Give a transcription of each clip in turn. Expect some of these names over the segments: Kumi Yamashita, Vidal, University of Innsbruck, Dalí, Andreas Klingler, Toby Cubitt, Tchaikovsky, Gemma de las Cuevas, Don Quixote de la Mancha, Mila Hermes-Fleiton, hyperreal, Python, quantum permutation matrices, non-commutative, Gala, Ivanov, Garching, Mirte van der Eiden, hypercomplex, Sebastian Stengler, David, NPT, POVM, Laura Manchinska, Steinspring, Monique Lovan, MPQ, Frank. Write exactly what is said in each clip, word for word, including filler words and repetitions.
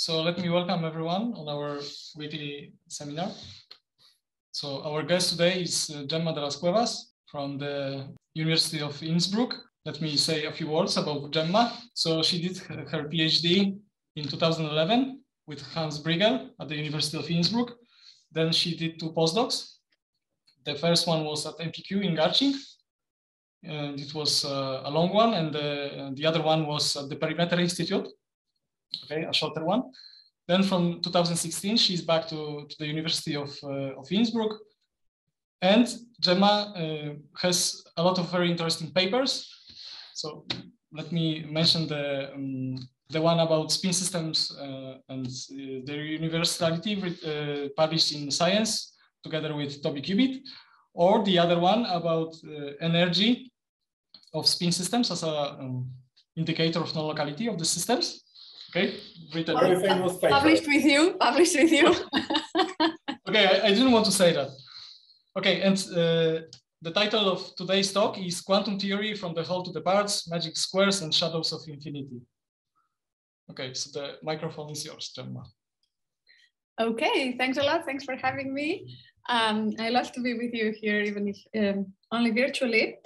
So let me welcome everyone on our weekly seminar. So our guest today is uh, Gemma de las Cuevas from the University of Innsbruck. Let me say a few words about Gemma. So she did her PhD in two thousand eleven with Hans Briegel at the University of Innsbruck. Then she did two postdocs. The first one was at M P Q in Garching, and it was uh, a long one, and the, the other one was at the Perimeter Institute, okay, a shorter one. Then from two thousand sixteen, she's back to, to the University of, uh, of Innsbruck. And Gemma uh, has a lot of very interesting papers. So let me mention the, um, the one about spin systems uh, and uh, their universality uh, published in Science together with Toby Cubitt, or the other one about uh, energy of spin systems as an um, indicator of non-locality of the systems. Okay, written. Published with you, published with you. Okay, I, I didn't want to say that. Okay, and uh, the title of today's talk is Quantum Theory from the Whole to the Parts, Magic Squares and Shadows of Infinity. Okay, so the microphone is yours, Gemma. Okay, thanks a lot. Thanks for having me. Um, I love to be with you here, even if um, only virtually.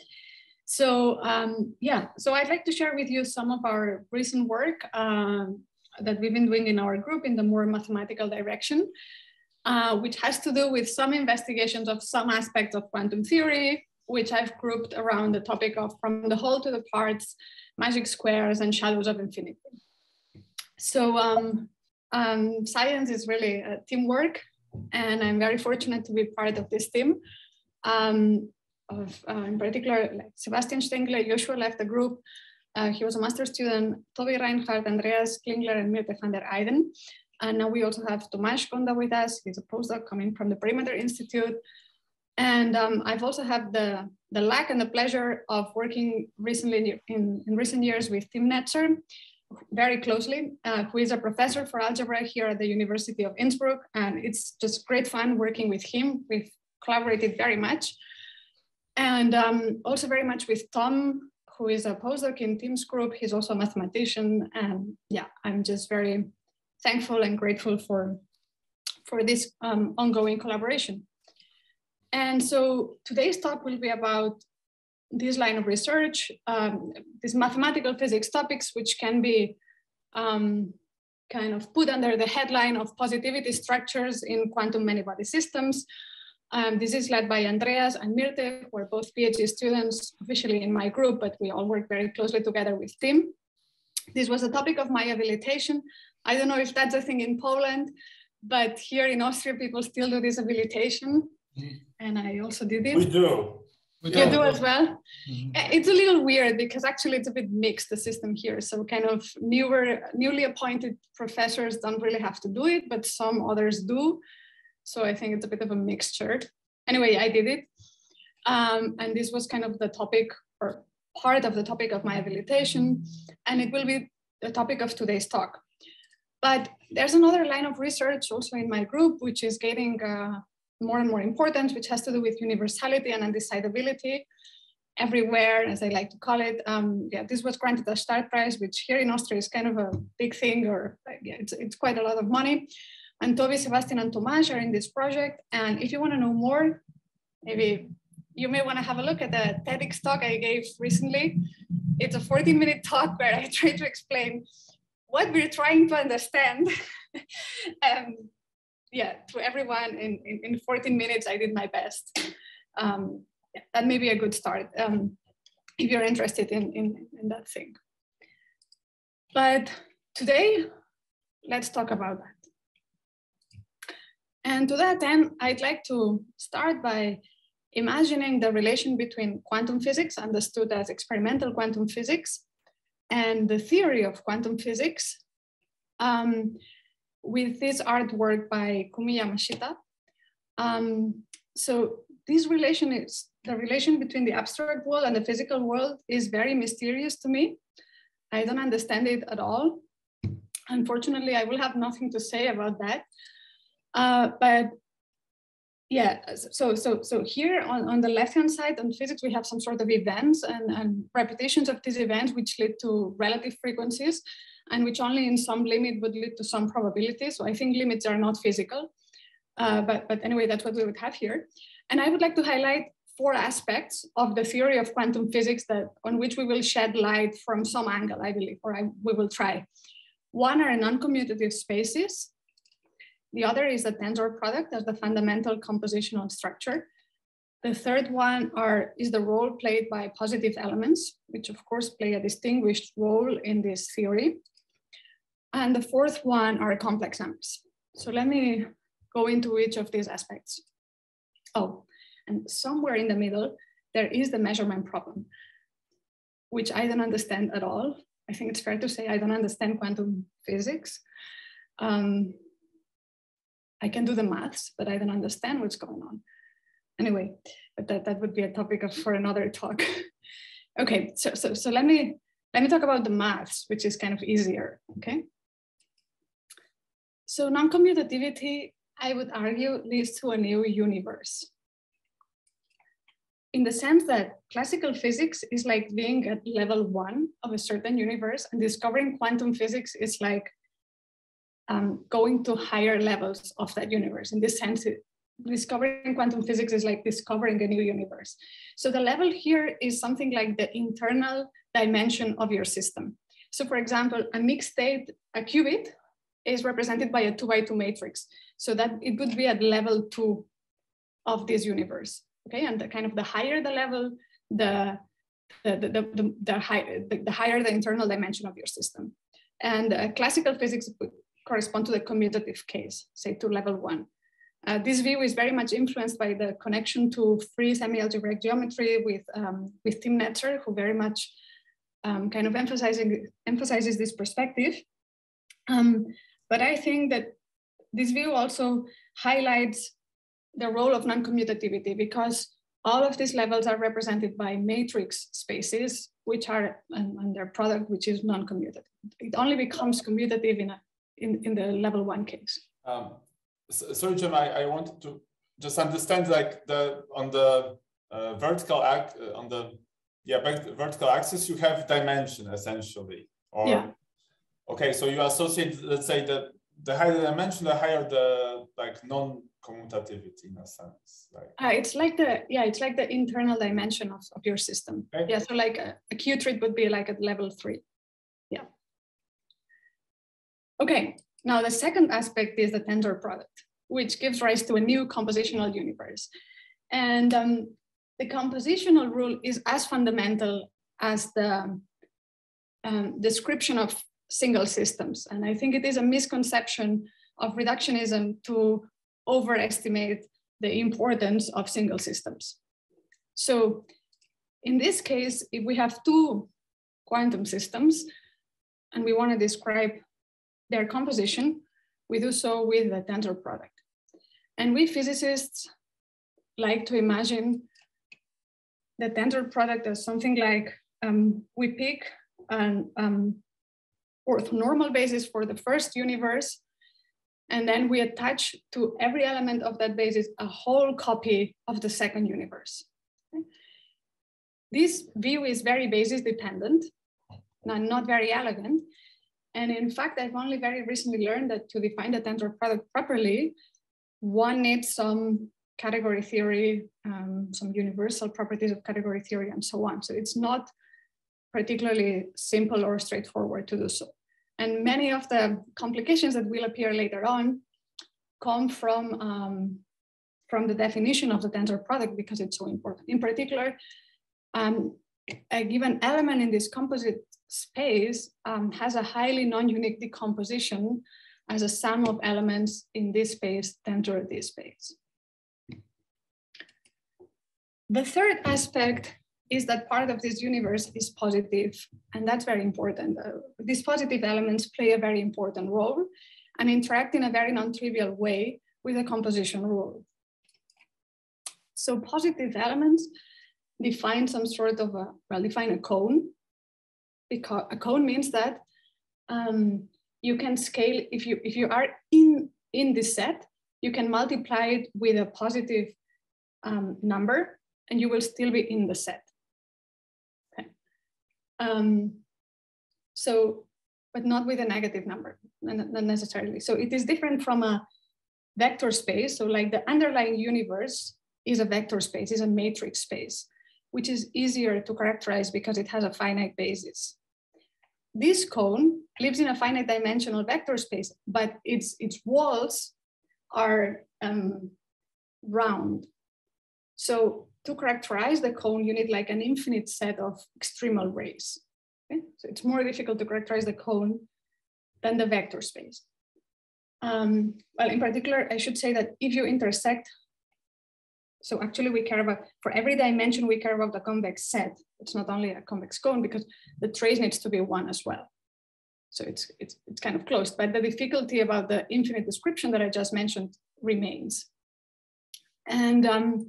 So um, yeah, so I'd like to share with you some of our recent work um, that we've been doing in our group in the more mathematical direction, uh, which has to do with some investigations of some aspects of quantum theory, which I've grouped around the topic of from the whole to the parts, magic squares and shadows of infinity. So um, um, science is really a teamwork, and I'm very fortunate to be part of this team. Um, Of, uh, in particular, like Sebastian Stengler, Joshua left the group. Uh, he was a master's student, Tobi Reinhardt, Andreas Klingler, and Mirte van der Eiden. And now we also have Tomáš Gonda with us. He's a postdoc coming from the Perimeter Institute. And um, I've also had the, the luck and the pleasure of working recently in, in recent years with Tim Netzer very closely, uh, who is a professor for algebra here at the University of Innsbruck. And it's just great fun working with him. We've collaborated very much. And um, also very much with Tom, who is a postdoc in Tim's group. He's also a mathematician. And yeah, I'm just very thankful and grateful for, for this um, ongoing collaboration. And so today's talk will be about this line of research, um, these mathematical physics topics, which can be um, kind of put under the headline of positivity structures in quantum many-body systems. Um, this is led by Andreas and Mirte, who are both PhD students officially in my group, but we all work very closely together with Tim. This was the topic of my habilitation. I don't know if that's a thing in Poland, but here in Austria, people still do this habilitation. And I also did it. We do. We do. You do as well? Mm-hmm. It's a little weird because actually it's a bit mixed, the system here. So kind of newer, newly appointed professors don't really have to do it, but some others do. So I think it's a bit of a mixture. Anyway, I did it. Um, and this was kind of the topic or part of the topic of my habilitation. And it will be the topic of today's talk. But there's another line of research also in my group, which is getting uh, more and more important, which has to do with universality and undecidability everywhere, as I like to call it. Um, yeah, this was granted a Start Prize, which here in Austria is kind of a big thing, or yeah, it's, it's quite a lot of money. And Toby, Sebastian, and Tomáš are in this project. And if you want to know more, maybe you may want to have a look at the TEDx talk I gave recently. It's a fourteen minute talk where I try to explain what we're trying to understand. um, yeah, to everyone in, in, in fourteen minutes, I did my best. Um, yeah, that may be a good start um, if you're interested in, in, in that thing. But today, let's talk about that. And to that end, I'd like to start by imagining the relation between quantum physics, understood as experimental quantum physics, and the theory of quantum physics um, with this artwork by Kumi Yamashita. Um, so this relation is, the relation between the abstract world and the physical world is very mysterious to me. I don't understand it at all. Unfortunately, I will have nothing to say about that. Uh, but yeah, so so so here on, on the left-hand side on physics, we have some sort of events and, and repetitions of these events, which lead to relative frequencies. and which only in some limit would lead to some probability. So I think limits are not physical, uh, but, but anyway, that's what we would have here. And I would like to highlight four aspects of the theory of quantum physics that on which we will shed light from some angle, I believe, or I, we will try. One are non-commutative spaces. The other is the tensor product as the fundamental compositional structure. The third one are, is the role played by positive elements, which of course play a distinguished role in this theory. And the fourth one are complex numbers. So let me go into each of these aspects. Oh, and somewhere in the middle, there is the measurement problem, which I don't understand at all. I think it's fair to say I don't understand quantum physics. Um, I can do the maths, but I don't understand what's going on. Anyway, but that, that would be a topic of, for another talk. Okay, so, so, so let me, let me talk about the maths, which is kind of easier, okay? So non-commutativity, I would argue, leads to a new universe. In the sense that classical physics is like being at level one of a certain universe, and discovering quantum physics is like um, going to higher levels of that universe. In this sense, it, discovering quantum physics is like discovering a new universe. So the level here is something like the internal dimension of your system. So for example, a mixed state, a qubit, is represented by a two by two matrix. So that it would be at level two of this universe. Okay, and the kind of the higher the level, the the the the, the, the, high, the, the higher the internal dimension of your system. And uh, classical physics would correspond to the commutative case, say to level one. Uh, this view is very much influenced by the connection to free semi-algebraic geometry with, um, with Tim Netzer, who very much um, kind of emphasizing, emphasizes this perspective. Um, but I think that this view also highlights the role of non-commutativity, because all of these levels are represented by matrix spaces, which are, and, and their product, which is non-commutative. It only becomes commutative in, a, in, in the level one case. Um. Sorry, Gemma, I, I wanted to just understand, like, the on the uh, vertical act on the yeah vertical axis you have dimension essentially, or yeah. Okay, so you associate, let's say, the the higher the dimension, the higher the like non-commutativity in a sense. Like uh, it's like the yeah it's like the internal dimension of, of your system. Okay. Yeah, so like a, a Q-trig would be like at level three. Yeah. Okay. Now, the second aspect is the tensor product, which gives rise to a new compositional universe. And um, the compositional rule is as fundamental as the um, description of single systems. And I think it is a misconception of reductionism to overestimate the importance of single systems. So in this case, if we have two quantum systems and we want to describe their composition, we do so with the tensor product. And we physicists like to imagine the tensor product as something like um, we pick an um, orthonormal basis for the first universe, and then we attach to every element of that basis a whole copy of the second universe. Okay? This view is very basis dependent, and not very elegant. And in fact, I've only very recently learned that to define the tensor product properly, one needs some category theory, um, some universal properties of category theory, and so on. So it's not particularly simple or straightforward to do so. And many of the complications that will appear later on come from, um, from the definition of the tensor product, because it's so important. In particular, um, a given element in this composite space um, has a highly non-unique decomposition as a sum of elements in this space tensor this space. The third aspect is that part of this universe is positive, and that's very important. Uh, these positive elements play a very important role and interact in a very non-trivial way with the composition rule. So positive elements define some sort of a, well, define a cone. Because a cone means that um, you can scale, if you if you are in in this set, you can multiply it with a positive um, number, and you will still be in the set. Okay. Um, so but not with a negative number, not necessarily. So it is different from a vector space. So like the underlying universe is a vector space, is a matrix space, which is easier to characterize because it has a finite basis. This cone lives in a finite dimensional vector space, but its, its walls are um, round. So to characterize the cone, you need like an infinite set of extremal rays. Okay? So it's more difficult to characterize the cone than the vector space. Um, well, in particular, I should say that if you intersect, so actually we care about, for every dimension, we care about the convex set. It's not only a convex cone because the trace needs to be one as well. So it's, it's, it's kind of closed, but the difficulty about the infinite description that I just mentioned remains. And um,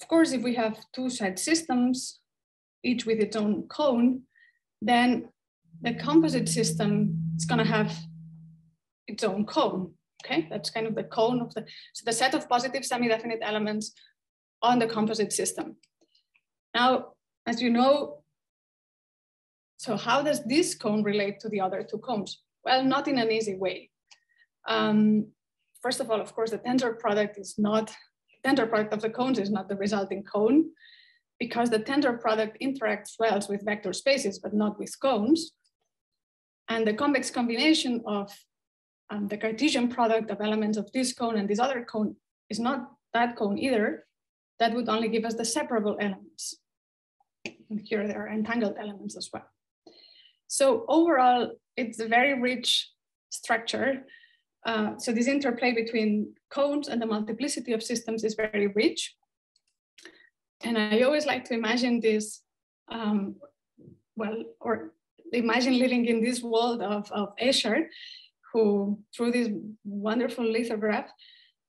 of course, if we have two side systems, each with its own cone, then the composite system is gonna have its own cone, okay? That's kind of the cone of the, so the set of positive semi-definite elements on the composite system. Now, as you know, so how does this cone relate to the other two cones? Well, not in an easy way. Um, first of all, of course, the tensor product is not, the tensor product of the cones is not the resulting cone, because the tensor product interacts well with vector spaces, but not with cones. And the convex combination of um, the Cartesian product of elements of this cone and this other cone is not that cone either. That would only give us the separable elements. And here there are entangled elements as well. So overall, it's a very rich structure. Uh, so this interplay between cones and the multiplicity of systems is very rich. And I always like to imagine this, um, well, or imagine living in this world of, of Escher, who drew this wonderful lithograph,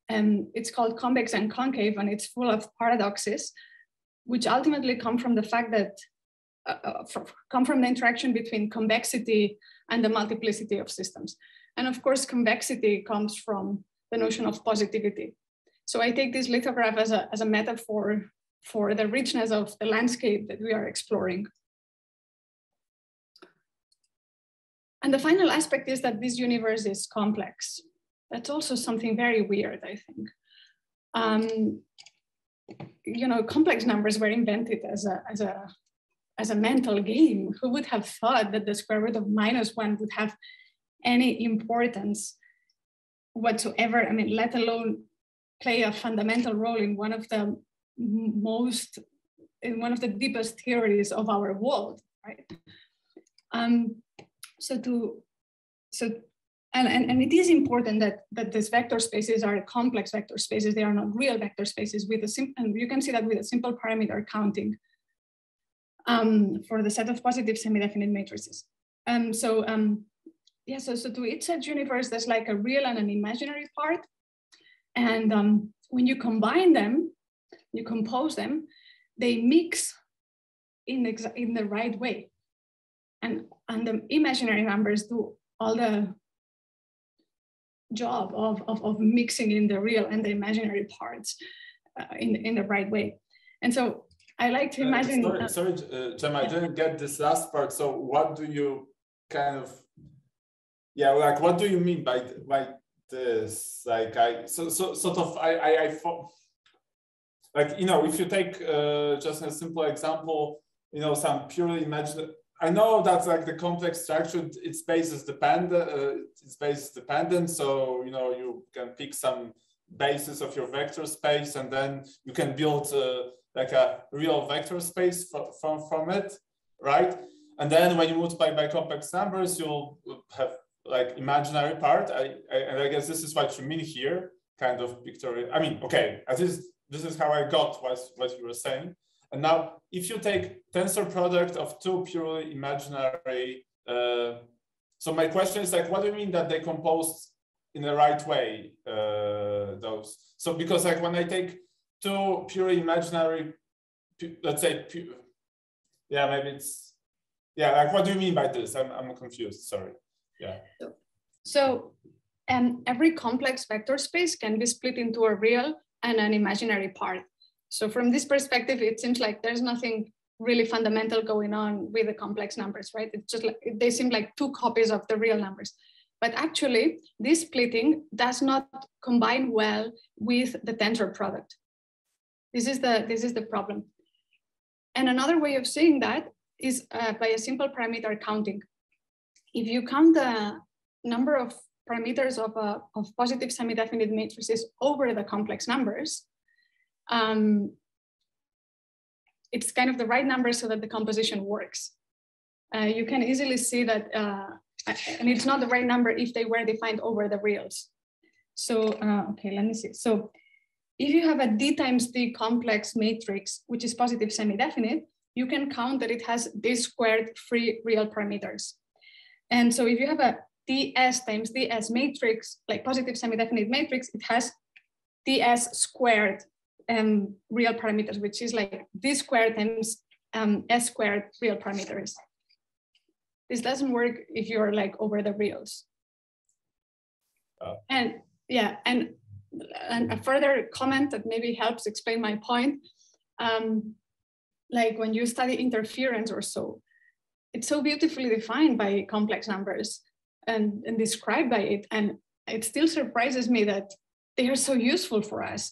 and it's called Convex and Concave, and it's full of paradoxes, which ultimately come from the fact that, uh, from, come from the interaction between convexity and the multiplicity of systems. And of course, convexity comes from the notion of positivity. So I take this lithograph as a, as a metaphor for the richness of the landscape that we are exploring. And the final aspect is that this universe is complex. That's also something very weird, I think. Um, you know, complex numbers were invented as a, as, a, as a mental game. Who would have thought that the square root of minus one would have any importance whatsoever? I mean, let alone play a fundamental role in one of the most, in one of the deepest theories of our world, right? Um, so to, so, and, and, and it is important that, that these vector spaces are complex vector spaces. They are not real vector spaces with a simple, and you can see that with a simple parameter counting um, for the set of positive semi-definite matrices. Um, so, um, yeah, so, so to each such universe, there's like a real and an imaginary part. And um, when you combine them, you compose them, they mix in, ex in the right way. And, and the imaginary numbers do all the job of, of, of mixing in the real and the imaginary parts uh, in, in the right way. And so I like to imagine- uh, Sorry, that, sorry uh, Gemma, yeah. I didn't get this last part. So what do you kind of, yeah, like what do you mean by, by this? Like I, so, so sort of, I, I, I thought, like, you know, if you take uh, just a simple example, you know, some purely imaginative, I know that's like the complex structure, it's basis dependent, uh, it's basis dependent. So, you know, you can pick some basis of your vector space and then you can build uh, like a real vector space from, from it, right? And then when you multiply by complex numbers, you'll have like imaginary part. I, I, and I guess this is what you mean here, kind of pictorial. I mean, okay, at least this is how I got what, what you were saying. And now, if you take tensor product of two purely imaginary, uh, so my question is like, what do you mean that they compose in the right way, uh, those? So, because like when I take two purely imaginary, let's say, yeah, maybe it's, yeah, like what do you mean by this? I'm, I'm confused, sorry, yeah. So, um, every complex vector space can be split into a real and an imaginary part. So from this perspective, it seems like there's nothing really fundamental going on with the complex numbers, right? It's just like, they seem like two copies of the real numbers. But actually, this splitting does not combine well with the tensor product. This is the, this is the problem. And another way of seeing that is uh, by a simple parameter counting. If you count the number of parameters of, uh, of positive semi-definite matrices over the complex numbers, um, it's kind of the right number so that the composition works. Uh, you can easily see that, uh, and it's not the right number if they were defined over the reals. So, uh, okay, let me see. So if you have a D times D complex matrix, which is positive semi-definite, you can count that it has D squared free real parameters. And so if you have a D S times D S matrix, like positive semi-definite matrix, it has D S squared um, real parameters, which is like D squared times um, S squared real parameters. This doesn't work if you're like over the reals. Oh. And yeah, and, and a further comment that maybe helps explain my point, um, like when you study interference or so, it's so beautifully defined by complex numbers and, and described by it. And it still surprises me that they are so useful for us.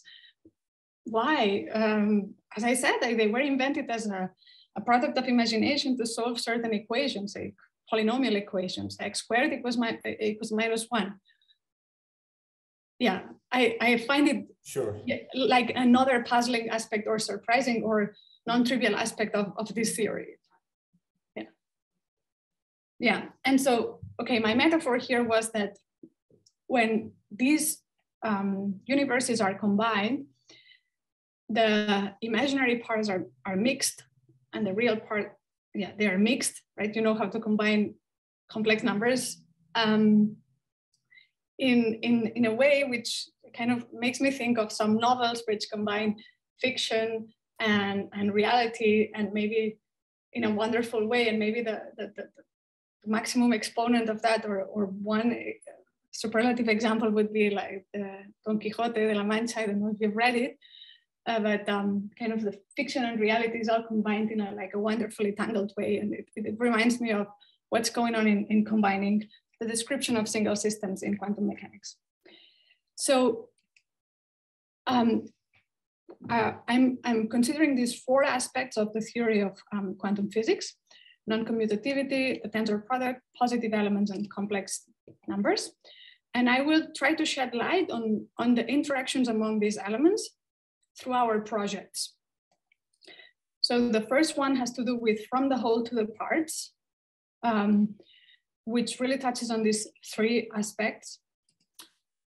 Why? Um, as I said, I, they were invented as a, a product of imagination to solve certain equations, like polynomial equations, x squared equals, my, equals minus one. Yeah, I, I find it sure. like another puzzling aspect or surprising or non-trivial aspect of, of this theory. Yeah, and so, okay, my metaphor here was that when these um, universes are combined, the imaginary parts are, are mixed and the real part, yeah, they are mixed, right? You know how to combine complex numbers um, in, in, in a way which kind of makes me think of some novels which combine fiction and, and reality and maybe in a wonderful way, and maybe the, the, the maximum exponent of that, or, or one superlative example would be like uh, Don Quixote de la Mancha. I don't know if you've read it, uh, but um, kind of the fiction and reality is all combined in a, like a wonderfully tangled way. And it, it reminds me of what's going on in, in combining the description of single systems in quantum mechanics. So um, uh, I'm, I'm considering these four aspects of the theory of um, quantum physics: non-commutativity, the tensor product, positive elements, and complex numbers. And I will try to shed light on, on the interactions among these elements through our projects. So the first one has to do with from the whole to the parts, um, which really touches on these three aspects.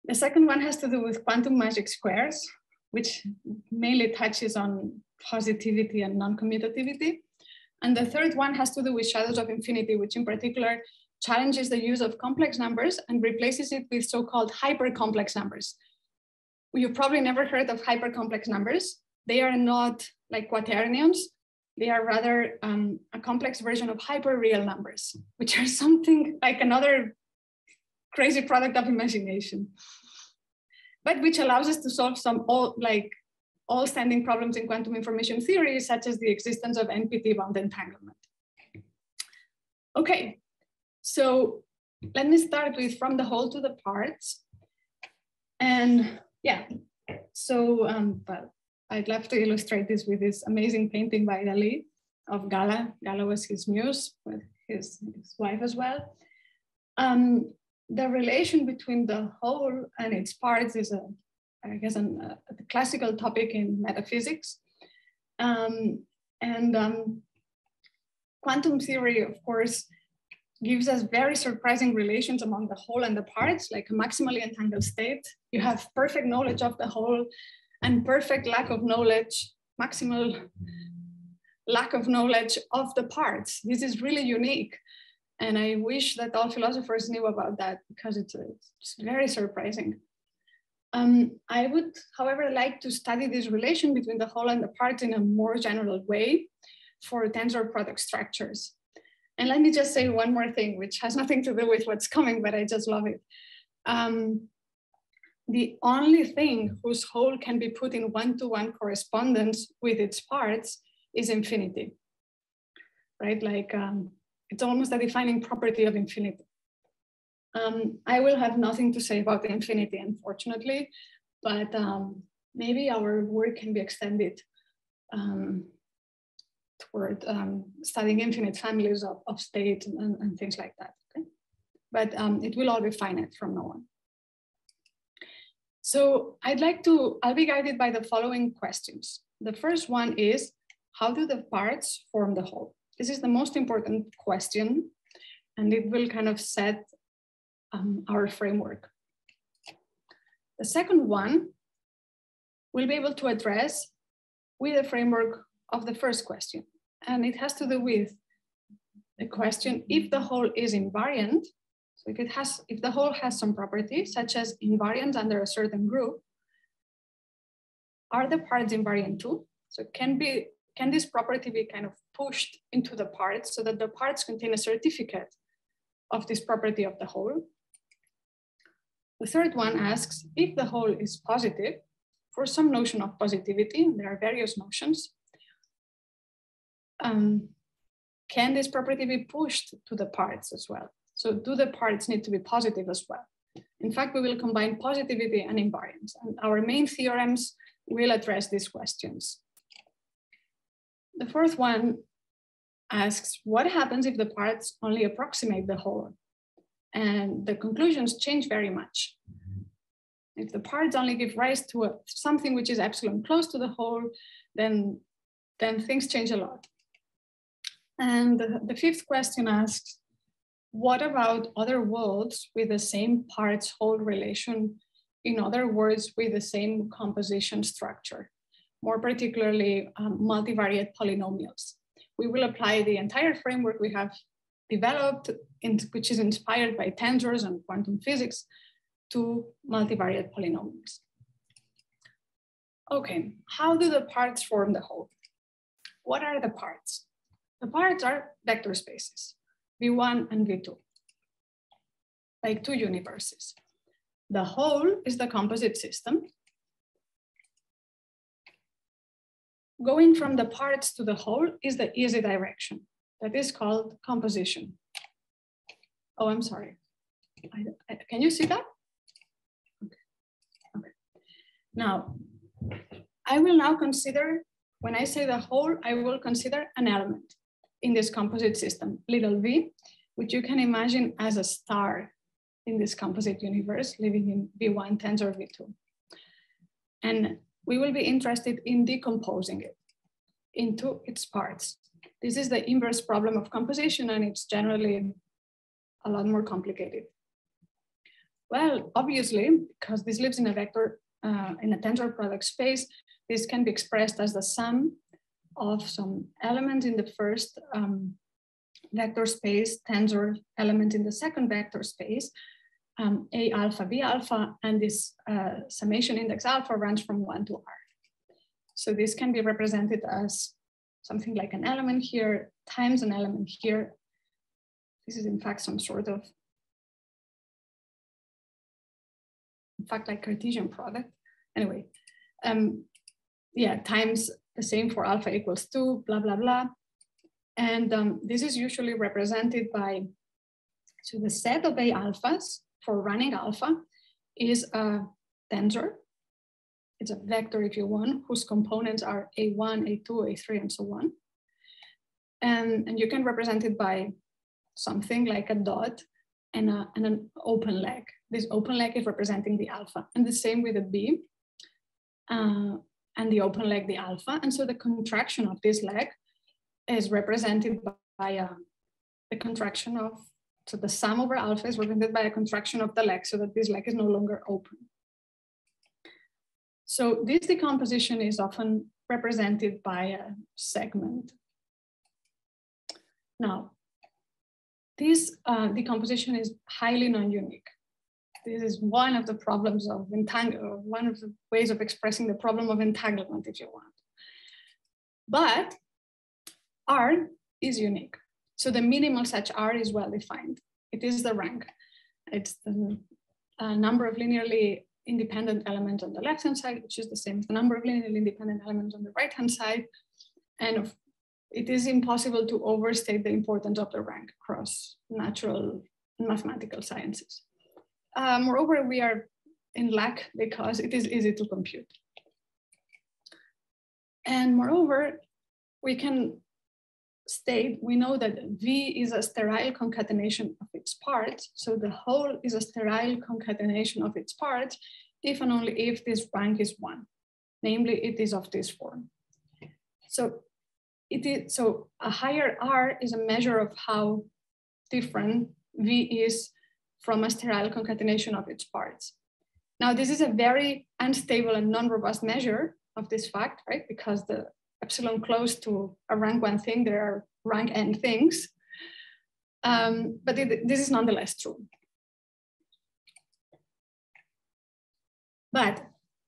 The second one has to do with quantum magic squares, which mainly touches on positivity and non-commutativity. And the third one has to do with shadows of infinity, which in particular challenges the use of complex numbers and replaces it with so-called hypercomplex numbers. You've probably never heard of hypercomplex numbers. They are not like quaternions. They are rather um, a complex version of hyperreal numbers, which are something like another crazy product of imagination, but which allows us to solve some old, like, all standing problems in quantum information theory, such as the existence of N P T bound entanglement. Okay, so let me start with from the whole to the parts. And yeah, so um, but I'd love to illustrate this with this amazing painting by Dalí of Gala. Gala was his muse, with his, his wife as well. Um, the relation between the whole and its parts is a I guess an, uh, a classical topic in metaphysics. Um, and um, quantum theory, of course, gives us very surprising relations among the whole and the parts, like a maximally entangled state. You have perfect knowledge of the whole and perfect lack of knowledge, maximal lack of knowledge of the parts. This is really unique. And I wish that all philosophers knew about that because it's, it's very surprising. Um, I would, however, like to study this relation between the whole and the parts in a more general way for tensor product structures. And let me just say one more thing, which has nothing to do with what's coming, but I just love it. Um, the only thing whose whole can be put in one-to-one correspondence with its parts is infinity. right? Like um, it's almost a defining property of infinity. Um, I will have nothing to say about infinity, unfortunately, but um, maybe our work can be extended um, toward um, studying infinite families of, of states and, and things like that. Okay? But um, it will all be finite from now on. So I'd like to, I'll be guided by the following questions. The first one is, how do the parts form the whole? This is the most important question, and it will kind of set um, our framework. The second one, we'll be able to address with the framework of the first question. And it has to do with the question, if the whole is invariant, so if it has, if the whole has some property, such as invariance under a certain group, are the parts invariant too? So can be, can this property be kind of pushed into the parts so that the parts contain a certificate of this property of the whole? The third one asks, if the whole is positive, for some notion of positivity, and there are various notions, um, can this property be pushed to the parts as well? So do the parts need to be positive as well? In fact, we will combine positivity and invariance, and our main theorems will address these questions. The fourth one asks, what happens if the parts only approximate the whole? And the conclusions change very much. If the parts only give rise to a, something which is epsilon close to the whole, then, then things change a lot. And the, the fifth question asks, what about other worlds with the same parts whole relation? In other words, with the same composition structure, more particularly um, multivariate polynomials. We will apply the entire framework we have developed, in, which is inspired by tensors and quantum physics, to multivariate polynomials. Okay, how do the parts form the whole? What are the parts? The parts are vector spaces, V one and V two, like two universes. The whole is the composite system. Going from the parts to the whole is the easy direction. That is called composition. Oh, I'm sorry. I, I, can you see that? Okay. Okay. Now, I will now consider, when I say the whole, I will consider an element in this composite system, little v, which you can imagine as a star in this composite universe, living in V one tensor V two. And we will be interested in decomposing it into its parts. This is the inverse problem of composition, and it's generally a lot more complicated. Well, obviously, because this lives in a vector, uh, in a tensor product space, this can be expressed as the sum of some element in the first um, vector space, tensor element in the second vector space, um, A alpha, B alpha, and this uh, summation index alpha runs from one to R. So this can be represented as something like an element here times an element here. This is in fact some sort of, in fact like Cartesian product. Anyway, um, yeah, times the same for alpha equals two, blah, blah, blah. And um, this is usually represented by, so the set of A alphas for running alpha is a tensor. It's a vector, if you want, whose components are A one, A two, A three, and so on. And, and you can represent it by something like a dot and, a, and an open leg. This open leg is representing the alpha. And the same with the B, uh, and the open leg, the alpha. And so the contraction of this leg is represented by uh, the contraction of, so the sum over alpha is represented by a contraction of the leg so that this leg is no longer open. So this decomposition is often represented by a segment. Now, this uh, decomposition is highly non-unique. This is one of the problems of entanglement, one of the ways of expressing the problem of entanglement, if you want. But R is unique. So the minimal such R is well defined. It is the rank. It's the uh, number of linearly independent elements on the left-hand side, which is the same as the number of linearly independent elements on the right-hand side. And of, it is impossible to overstate the importance of the rank across natural and mathematical sciences. Uh, moreover, we are in lack because it is easy to compute. And moreover, we can state, we know that V is a sterile concatenation of its parts. So the whole is a sterile concatenation of its parts if and only if this rank is one. Namely, it is of this form. So it is, so a higher R is a measure of how different V is from a sterile concatenation of its parts. Now, this is a very unstable and non-robust measure of this fact, right? Because the epsilon close to a rank one thing, there are rank n things. Um, but it, this is nonetheless true. But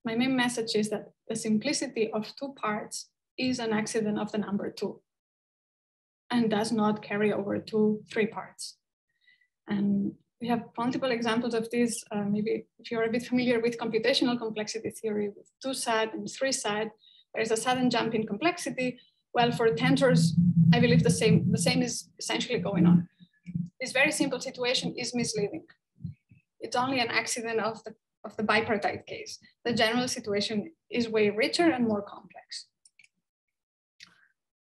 my main message is that the simplicity of two parts is an accident of the number two and does not carry over to three parts. And we have multiple examples of this. Uh, maybe if you're a bit familiar with computational complexity theory with two-side and three-side, there is a sudden jump in complexity. Well, for tensors, I believe the same, the same is essentially going on. This very simple situation is misleading. It's only an accident of the, of the bipartite case. The general situation is way richer and more complex.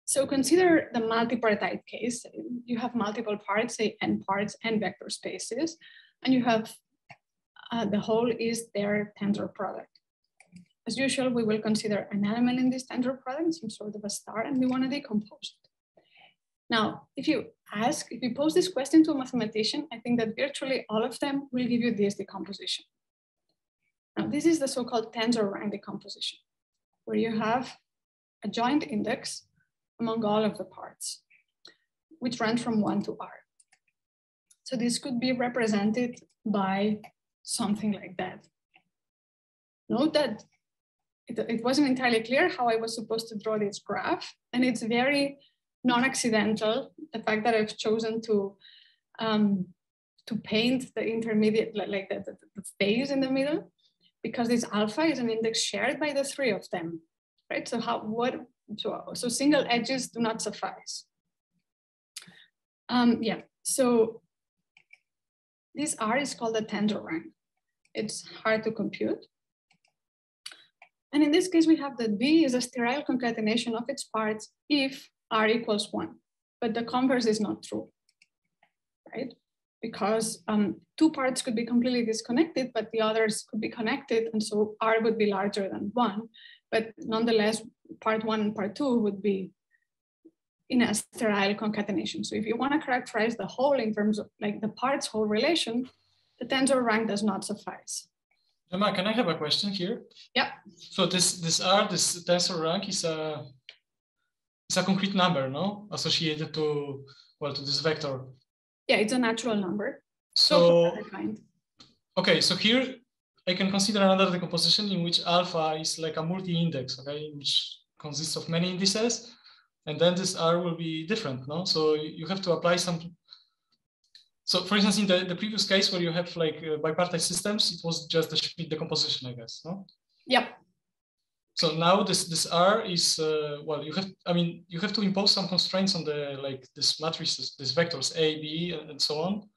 So consider the multipartite case. You have multiple parts, say n parts, n vector spaces, and you have uh, the whole is their tensor product. As usual, we will consider an element in this tensor product, some sort of a star, and we want to decompose it. Now, if you ask, if you pose this question to a mathematician, I think that virtually all of them will give you this decomposition. Now, this is the so-called tensor rank decomposition, where you have a joint index among all of the parts, which range from one to R. So this could be represented by something like that. Note that it, it wasn't entirely clear how I was supposed to draw this graph, and it's very non-accidental, the fact that I've chosen to, um, to paint the intermediate, like the, the, the phase in the middle, because this alpha is an index shared by the three of them, right? So how, what, So, so single edges do not suffice. Um, yeah, so this R is called a tensor rank. It's hard to compute. And in this case, we have that V is a sterile concatenation of its parts if R equals one. But the converse is not true, right? Because um, two parts could be completely disconnected, but the others could be connected. And so R would be larger than one. But nonetheless, part one and part two would be in a sterile concatenation. So if you want to characterize the whole in terms of like the parts whole relation, the tensor rank does not suffice. Gemma, can I have a question here? Yeah. So this this R, this tensor rank is a it's a concrete number, no? Associated to well to this vector. Yeah, it's a natural number. So, so okay, so here I can consider another decomposition in which alpha is like a multi-index, okay, which consists of many indices, and then this R will be different, no? So you have to apply some. So for instance, in the, the previous case where you have like uh, bipartite systems, it was just the Schmidt decomposition, I guess, no? Yep. So now this this R is uh, well, you have, I mean, you have to impose some constraints on the like this matrices, these vectors A, B, and so on.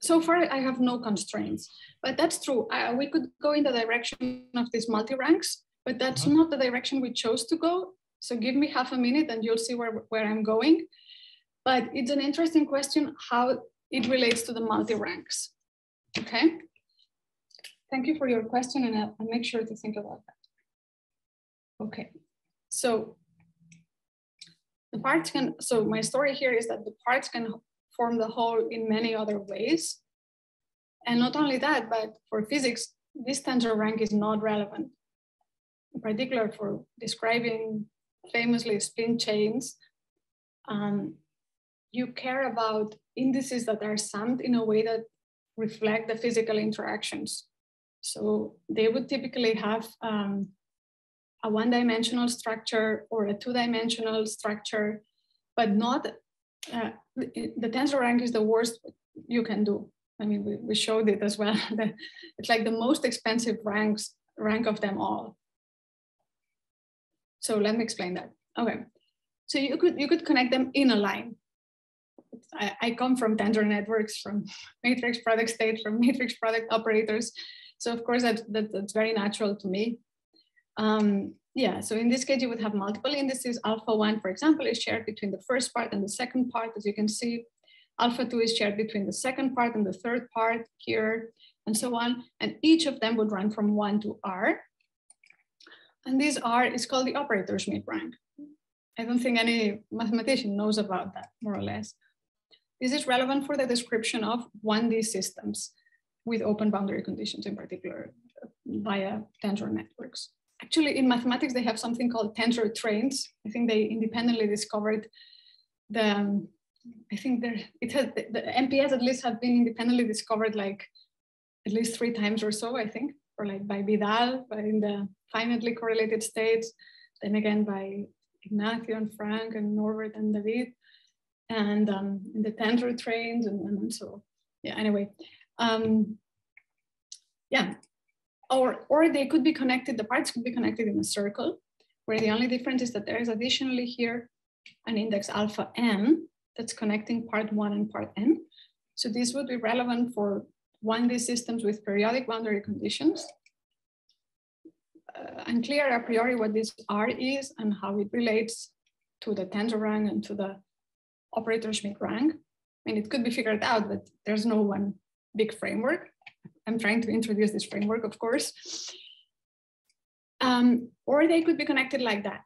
So far, I have no constraints, but that's true. Uh, we could go in the direction of these multi-ranks, but that's mm-hmm. not the direction we chose to go. So give me half a minute and you'll see where, where I'm going. But it's an interesting question how it relates to the multi-ranks. Okay. Thank you for your question, and I'll, I'll make sure to think about that. Okay. So the parts can, so my story here is that the parts can form the whole in many other ways. And not only that, but for physics, this tensor rank is not relevant, in particular for describing famously spin chains. Um, you care about indices that are summed in a way that reflect the physical interactions. So they would typically have um, a one-dimensional structure or a two-dimensional structure, but not Uh, the, the tensor rank is the worst you can do. I mean, we, we showed it as well. It's like the most expensive ranks, rank of them all. So let me explain that. Okay, So you could, you could connect them in a line. I, I come from tensor networks, from matrix product state, from matrix product operators. So of course that, that, that's very natural to me. Um, yeah, so in this case, you would have multiple indices. Alpha one, for example, is shared between the first part and the second part, as you can see. Alpha two is shared between the second part and the third part here, and so on. And each of them would run from one to R. And this R is called the operator's midrank. I don't think any mathematician knows about that, more or less. This is relevant for the description of one D systems with open boundary conditions, in particular via tensor networks. Actually, in mathematics, they have something called tensor trains. I think they independently discovered the, um, I think there, it has, the, the M P S at least have been independently discovered like at least three times or so, I think, or like by Vidal, but in the finitely correlated states, then again by Ignacio and Frank and Norbert and David, and um, in the tensor trains and, and so, yeah, anyway. Um, yeah, or, or they could be connected, the parts could be connected in a circle, where the only difference is that there is additionally here an index alpha n that's connecting part one and part n. So this would be relevant for one D systems with periodic boundary conditions. Uh, unclear a priori what this R is and how it relates to the tensor rank and to the operator Schmidt rank. I mean, it could be figured out, but there's no one big framework. I'm trying to introduce this framework, of course. Um, or they could be connected like that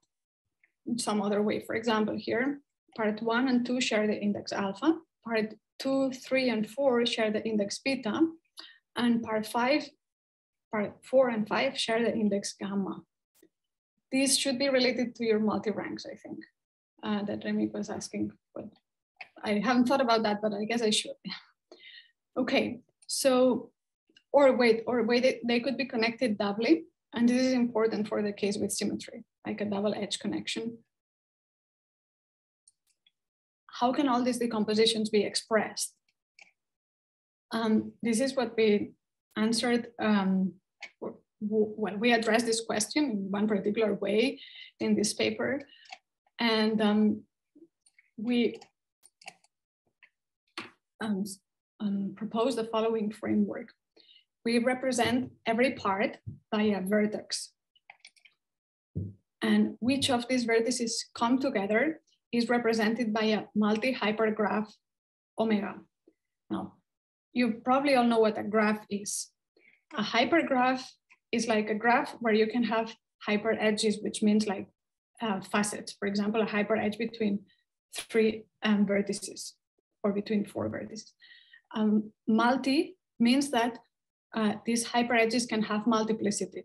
in some other way. For example, here, part one and two share the index alpha, part two, three, and four share the index beta, and part five, part four and five share the index gamma. These should be related to your multi-ranks, I think, uh, that Remy was asking. But I haven't thought about that, but I guess I should. Okay, so, or wait, or wait, they, they could be connected doubly. And this is important for the case with symmetry, like a double edge connection. How can all these decompositions be expressed? Um, this is what we answered, um, well, we addressed this question in one particular way in this paper. And um, we um, um, proposed the following framework. We represent every part by a vertex. And which of these vertices come together is represented by a multi-hypergraph omega. Now, you probably all know what a graph is. A hypergraph is like a graph where you can have hyper edges, which means like uh, facets. For example, a hyper edge between three um, vertices or between four vertices. Um, multi means that uh, these hyper edges can have multiplicity.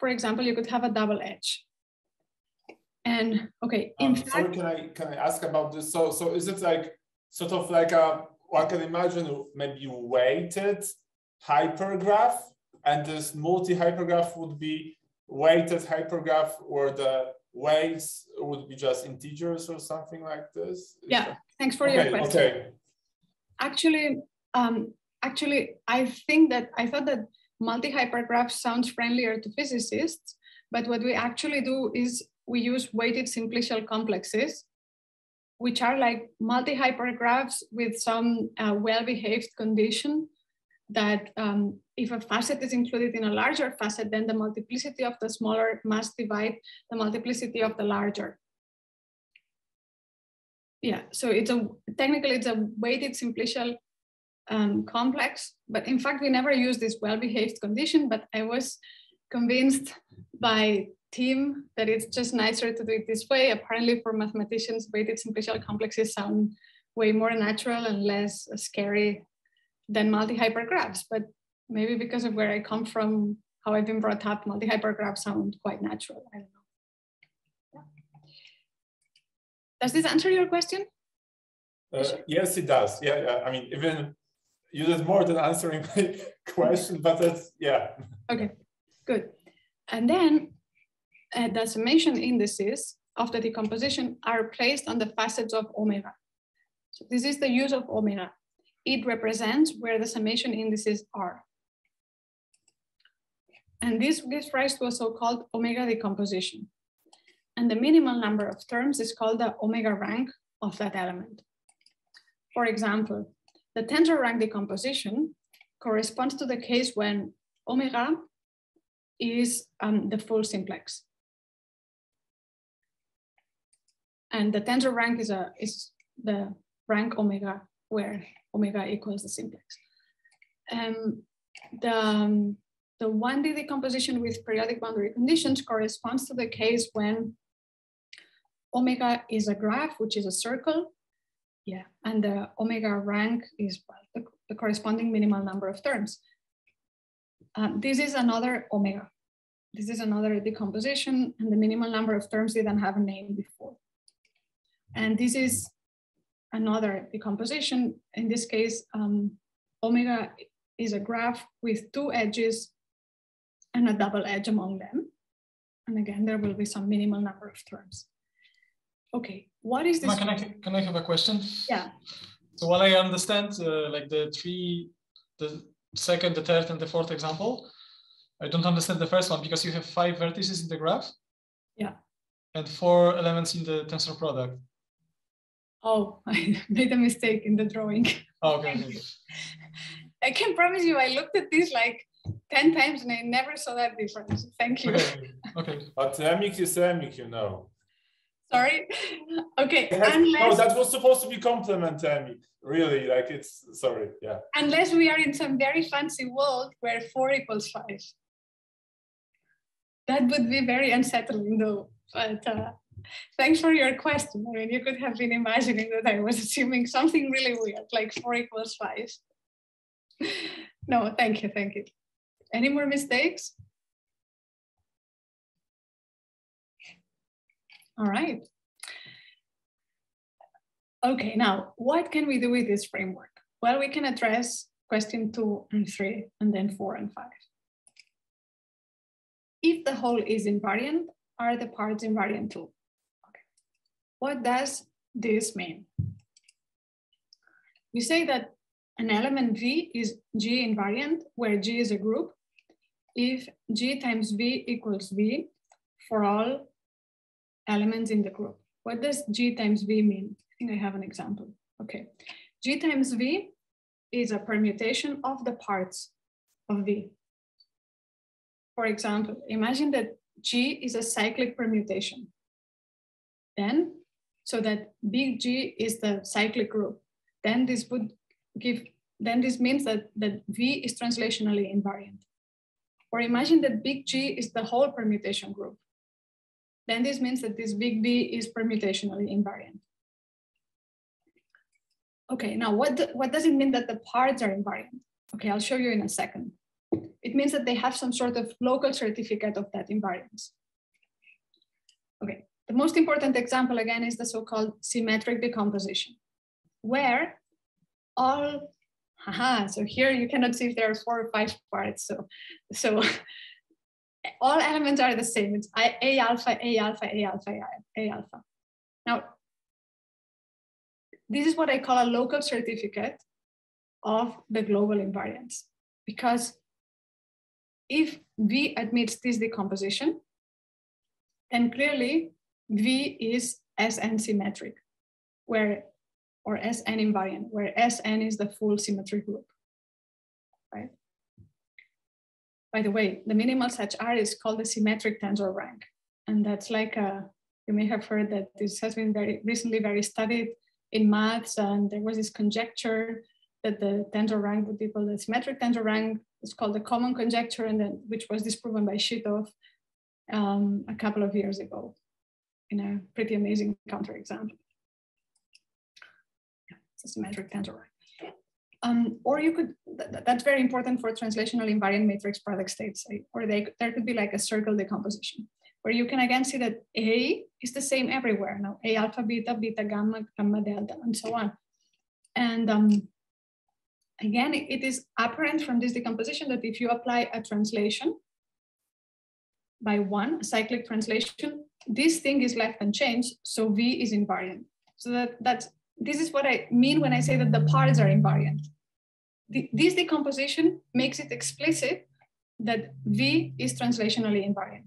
For example, you could have a double edge. And okay, in um, fact, sorry, can I can I ask about this? So so is it like sort of like a one can imagine maybe weighted hypergraph, and this multi-hypergraph would be weighted hypergraph, or the weights would be just integers or something like this? Yeah, that... thanks for okay, your question. Okay. Actually, um, actually, I think that I thought that multi-hypergraph sounds friendlier to physicists, but what we actually do is we use weighted simplicial complexes, which are like multi-hypergraphs with some uh, well-behaved condition that um, if a facet is included in a larger facet, then the multiplicity of the smaller must divide the multiplicity of the larger. Yeah, so it's a, technically it's a weighted simplicial um, complex, but in fact, we never use this well-behaved condition, but I was convinced by Tim that it's just nicer to do it this way. Apparently for mathematicians, weighted simplicial complexes sound way more natural and less scary than multi-hypergraphs, but maybe because of where I come from, how I've been brought up, multi-hypergraphs sound quite natural, I don't know. Does this answer your question? Uh, yes, it does, yeah, yeah. I mean, even you did more than answering my question, but that's, yeah. Okay, good. And then, Uh, the summation indices of the decomposition are placed on the facets of omega. So this is the use of omega. It represents where the summation indices are. And this gives rise to a so-called omega decomposition. and the minimal number of terms is called the omega rank of that element. For example, the tensor rank decomposition corresponds to the case when omega is um, the full simplex. And the tensor rank is, a, is the rank omega, where omega equals the simplex. Um, the, um, the one D decomposition with periodic boundary conditions corresponds to the case when omega is a graph, which is a circle. Yeah, and the omega rank is the, the corresponding minimal number of terms. Uh, this is another omega. This is another decomposition, and the minimal number of terms didn't have a name before. And this is another decomposition. In this case, um, omega is a graph with two edges and a double edge among them. And again, there will be some minimal number of terms. Okay, what is this? Can I, can I have a question? Yeah. So while I understand uh, like the three, the second, the third, and the fourth example, I don't understand the first one, because you have five vertices in the graph. Yeah. And four elements in the tensor product. Oh, I made a mistake in the drawing. Oh, okay. I can promise you, I looked at this like ten times and I never saw that difference. Thank you. Okay. Okay. But the M Q is the M Q now. Sorry. Okay. Has, unless, no, that was supposed to be compliment, Amy. Really, like it's sorry. Yeah. Unless we are in some very fancy world where four equals five. That would be very unsettling, though. But uh, thanks for your question. I mean, you could have been imagining that I was assuming something really weird, like four equals five. No, thank you, thank you. Any more mistakes? All right. Okay, now, what can we do with this framework? Well, we can address question two and three, and then four and five. If the whole is invariant, are the parts invariant too? Okay. What does this mean? We say that an element V is G invariant, where G is a group, if G times V equals V for all elements in the group. What does G times V mean? I think I have an example. Okay. G times V is a permutation of the parts of V. For example, imagine that G is a cyclic permutation. Then, so that big G is the cyclic group. Then this would give, then this means that, that V is translationally invariant. Or imagine that big G is the whole permutation group. Then this means that this big B is permutationally invariant. Okay, now what, do, what does it mean that the parts are invariant? Okay, I'll show you in a second. It means that they have some sort of local certificate of that invariance. Okay, the most important example again is the so-called symmetric decomposition, where all, haha, so here you cannot see if there are four or five parts, so, so all elements are the same. It's I, A alpha, A alpha, A alpha, A alpha. Now, this is what I call a local certificate of the global invariance, because if V admits this decomposition, then clearly V is S N symmetric, where, or S N invariant, where S N is the full symmetric group, right? By the way, the minimal such R is called the symmetric tensor rank. And that's like, a, you may have heard that this has been very recently very studied in maths, and there was this conjecture that the tensor rank would equal the symmetric tensor rank. It's called the common conjecture, and then which was disproven by Shitov um, a couple of years ago in a pretty amazing counterexample. Yeah, it's a symmetric tensor rank. Um, or you could, th that's very important for translational invariant matrix product states, or they, there could be like a circle decomposition, where you can again see that A is the same everywhere. Now, A alpha, beta, beta, gamma, gamma, delta, and so on. And um, again, it, it is apparent from this decomposition that if you apply a translation by one, a cyclic translation, this thing is left unchanged, so V is invariant. So that, that's, this is what I mean when I say that the parts are invariant. The, this decomposition makes it explicit that V is translationally invariant.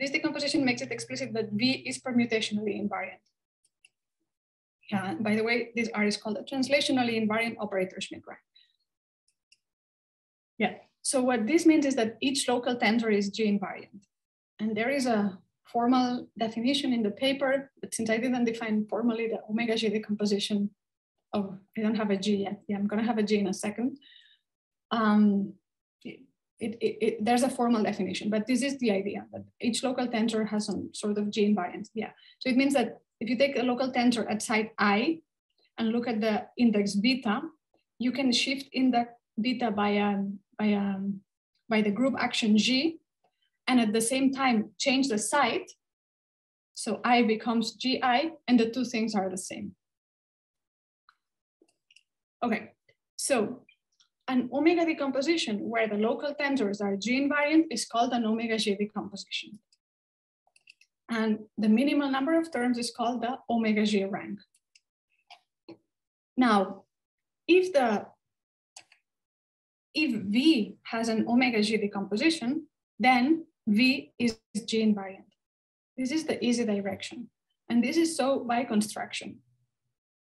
This decomposition makes it explicit that V is permutationally invariant. Uh, by the way, this art is called a translationally invariant operator Schmidt-Graf. Yeah, so what this means is that each local tensor is G invariant. And there is a formal definition in the paper, but since I didn't define formally the omega G decomposition, oh, I don't have a G yet. Yeah, I'm gonna have a G in a second. Um, It, it, it, there's a formal definition, but this is the idea that each local tensor has some sort of G invariant. Yeah, so it means that if you take a local tensor at site I and look at the index beta, you can shift index beta by a, by a, by the group action G, and at the same time change the site, so I becomes G I, and the two things are the same. Okay, so an omega decomposition where the local tensors are G invariant is called an omega G decomposition. And the minimal number of terms is called the omega G rank. Now, if the if V has an omega G decomposition, then V is G invariant. This is the easy direction. And this is so by construction.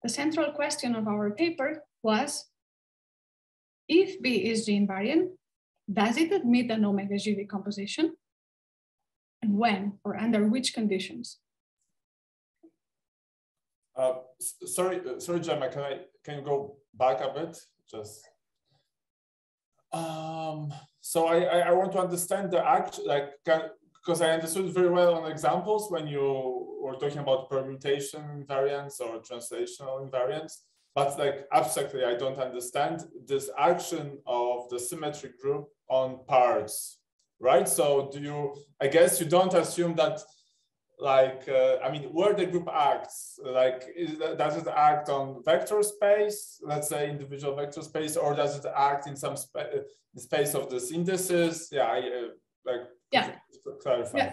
The central question of our paper was, if B is G invariant, does it admit an omega G decomposition? And when or under which conditions? Uh, sorry, uh, sorry, Gemma, can I can you go back a bit? Just um, so I, I I want to understand the act, like, because I understood very well on examples when you were talking about permutation invariance or translational invariance. But like abstractly, I don't understand this action of the symmetric group on parts, right? So do you, I guess you don't assume that, like, uh, I mean, where the group acts, like, is, does it act on vector space, let's say individual vector space, or does it act in some spa space of this indices? Yeah, I, uh, like, yeah. To clarify. Yeah.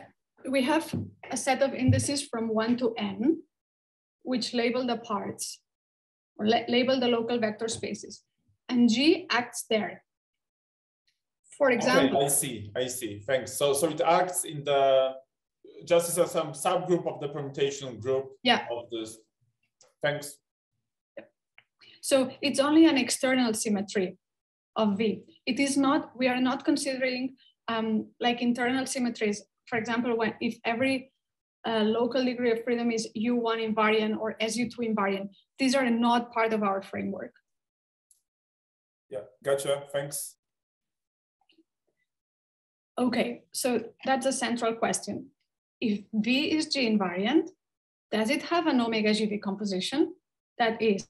We have a set of indices from one to n, which label the parts, or label the local vector spaces, and G acts there. For example, okay, I see, I see, thanks. So, so it acts in the, just as some subgroup of the permutation group, yeah, of this, thanks. So it's only an external symmetry of V. It is not, we are not considering um, like internal symmetries. For example, when if every Uh, local degree of freedom is U one invariant or S U two invariant. These are not part of our framework. Yeah, gotcha, thanks. Okay, so that's a central question. If V is G invariant, does it have an omega G decomposition? That is,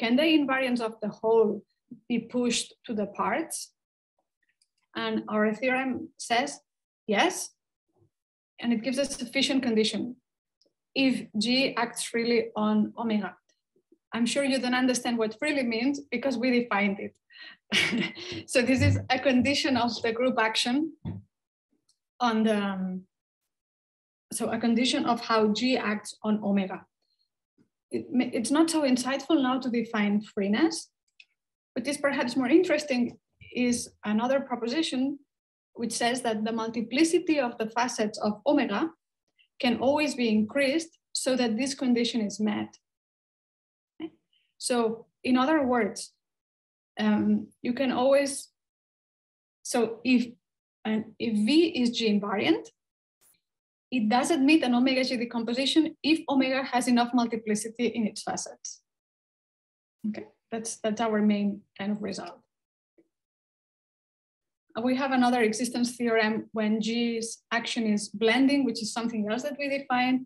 can the invariance of the whole be pushed to the parts? And our theorem says, yes, and it gives a sufficient condition if G acts freely on omega. I'm sure you don't understand what freely means because we defined it. So this is a condition of the group action on the, um, so a condition of how G acts on omega. It, it's not so insightful now to define freeness, but is perhaps more interesting is another proposition which says that the multiplicity of the facets of omega can always be increased so that this condition is met. Okay? So in other words, um, you can always, so if, and if V is G invariant, it does admit an omega G decomposition if omega has enough multiplicity in its facets. Okay, that's, that's our main kind of result. We have another existence theorem when G's action is blending, which is something else that we define,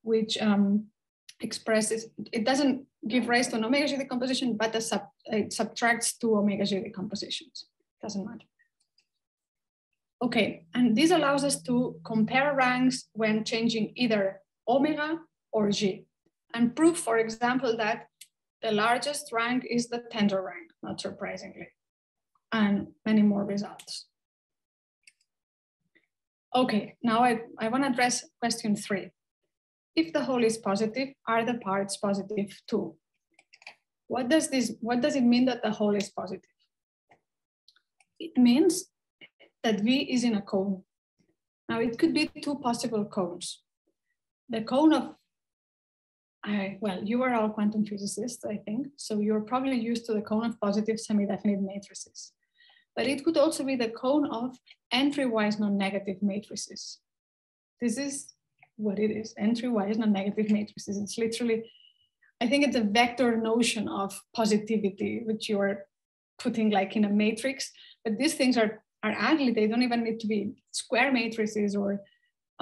which um, expresses, it doesn't give rise to an omega G decomposition, but a sub, it subtracts two omega G decompositions. Doesn't matter. Okay, and this allows us to compare ranks when changing either omega or G, and prove, for example, that the largest rank is the tensor rank, not surprisingly, and many more results. Okay, now I, I want to address question three. If the whole is positive, are the parts positive too? What does this, what does it mean that the whole is positive? It means that V is in a cone. Now it could be two possible cones. The cone of, I, well, you are all quantum physicists, I think, so you're probably used to the cone of positive semi-definite matrices. But it could also be the cone of entry-wise non-negative matrices. This is what it is, entry-wise non-negative matrices. It's literally, I think it's a vector notion of positivity, which you are putting like in a matrix, but these things are, are ugly. They don't even need to be square matrices or,